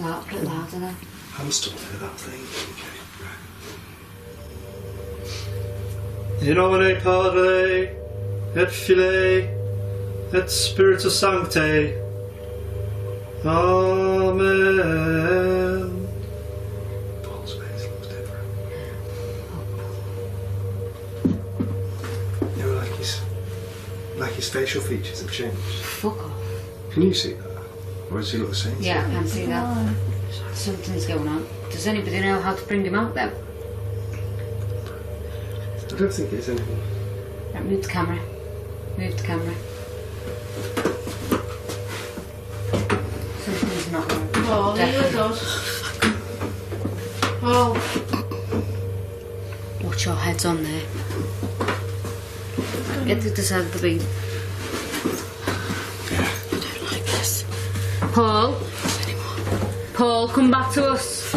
louder. I'm still in that thing. Okay. In nomine Padre, et Filii, et Spiritus Sancti. Amen. Paul's face looks different. You know, like his facial features have changed. Fuck off. Can you see that? Or does he look the same? Yeah, I can see that. Something's going on. Does anybody know how to bring him out then? I don't think there's anything. Right, move the camera. Move the camera. Something's not going on. Oh, there it goes. Oh. Watch your heads on there. Get to the side of the beam. I don't like this. Paul? Paul, come back to us.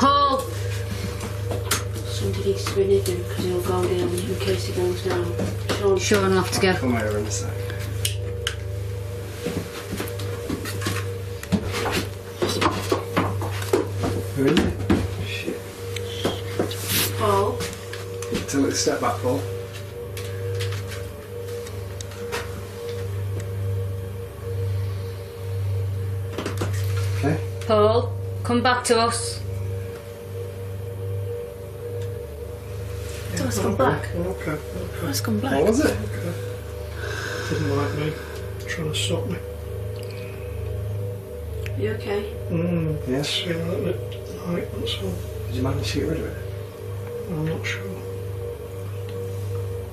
Paul! Somebody needs to be near him because he'll go down in case he goes down. Sean off to go. Come over in a sec. Who is it? Shit. Paul. Step back, Paul. Paul, come back to us. Let's come back. Okay. Let's come back. What was it? Okay. Didn't like me. Trying to stop me. You okay? Mm, yes. Feel a little bit light, that's all. Did you manage to get rid of it? I'm not sure.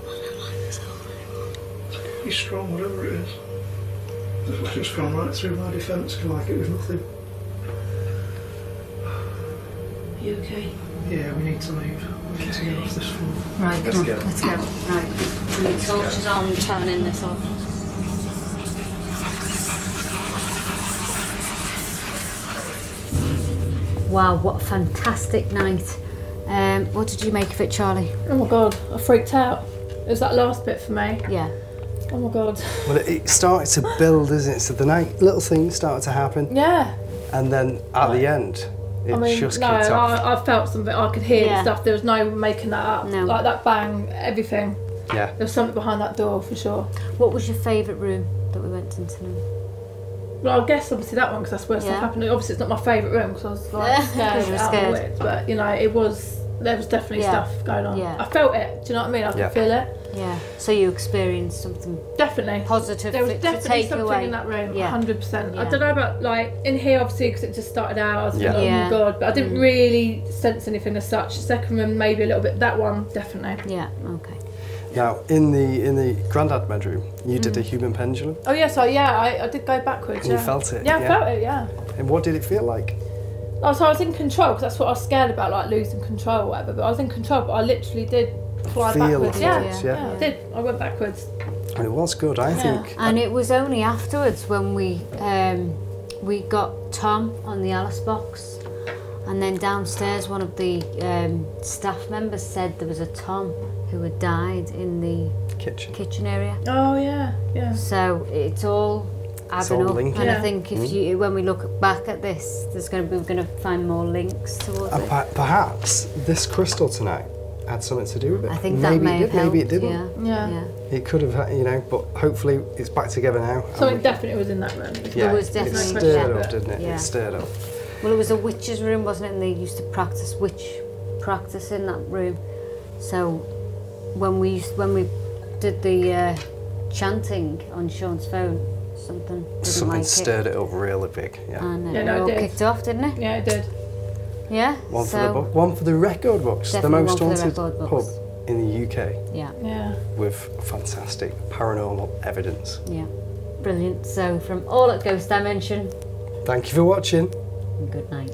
I don't like this hole anymore. It's pretty strong, whatever it is. It's gone right through my defence, like it was nothing. You okay? Yeah, we need to leave. We need to get off this floor. Right, let's go. Let's go. Right. We need torches on, we're turning this off. Wow, what a fantastic night. What did you make of it, Charlie? Oh my God, I freaked out. It was that last bit for me. Yeah. Oh my God. Well, it started to build, isn't it? So the night, little things started to happen. Yeah. And then at the end, I felt something. I could hear stuff. There was no making that up. No. Like that bang, everything. Yeah. There was something behind that door for sure. What was your favourite room that we went into? Well, I guess obviously that one because that's where stuff happened. Obviously, it's not my favourite room because I was like scared, scared. But you know, it was. There was definitely stuff going on. Yeah. I felt it. Do you know what I mean? I could feel it. Yeah. So you experienced something definitely positive. There was definitely something away in that room. 100%. I don't know about like in here, obviously, because it just started out. I was like, oh my God, but I didn't really sense anything as such. Second room, maybe a little bit. That one, definitely. Yeah. Okay. Now in the granddad bedroom, you did a human pendulum. Oh yeah. So yeah, I did go backwards. And you felt it. Yeah, I felt it. Yeah. And what did it feel like? Oh, so I was in control because that's what I was scared about, like losing control or whatever. But I was in control, but I literally did fly backwards. I did. I went backwards. And it was good, I think. And it was only afterwards when we got Tom on the Alice box, and then downstairs one of the staff members said there was a Tom who had died in the kitchen area. Oh yeah, yeah. So it's all. And I think if you, when we look back at this, we're going to find more links towards it. Perhaps this crystal tonight had something to do with it. I think maybe that may have helped. Maybe it didn't. Yeah. It could have, you know. But hopefully it's back together now. So it definitely was in that room. Yeah, it was definitely. It stirred up, didn't it? Yeah. It stirred up. Well, it was a witch's room, wasn't it? And they used to practice witch practice in that room. So when we did the chanting on Sean's phone. Something stirred it up really big. Yeah. And it all kicked off, didn't it? Yeah, it did. Yeah. One for the book, one for the record books. The most haunted pub in the UK. Yeah. Yeah. With fantastic paranormal evidence. Yeah. Brilliant. So from all at Ghost Dimension. Thank you for watching. And good night.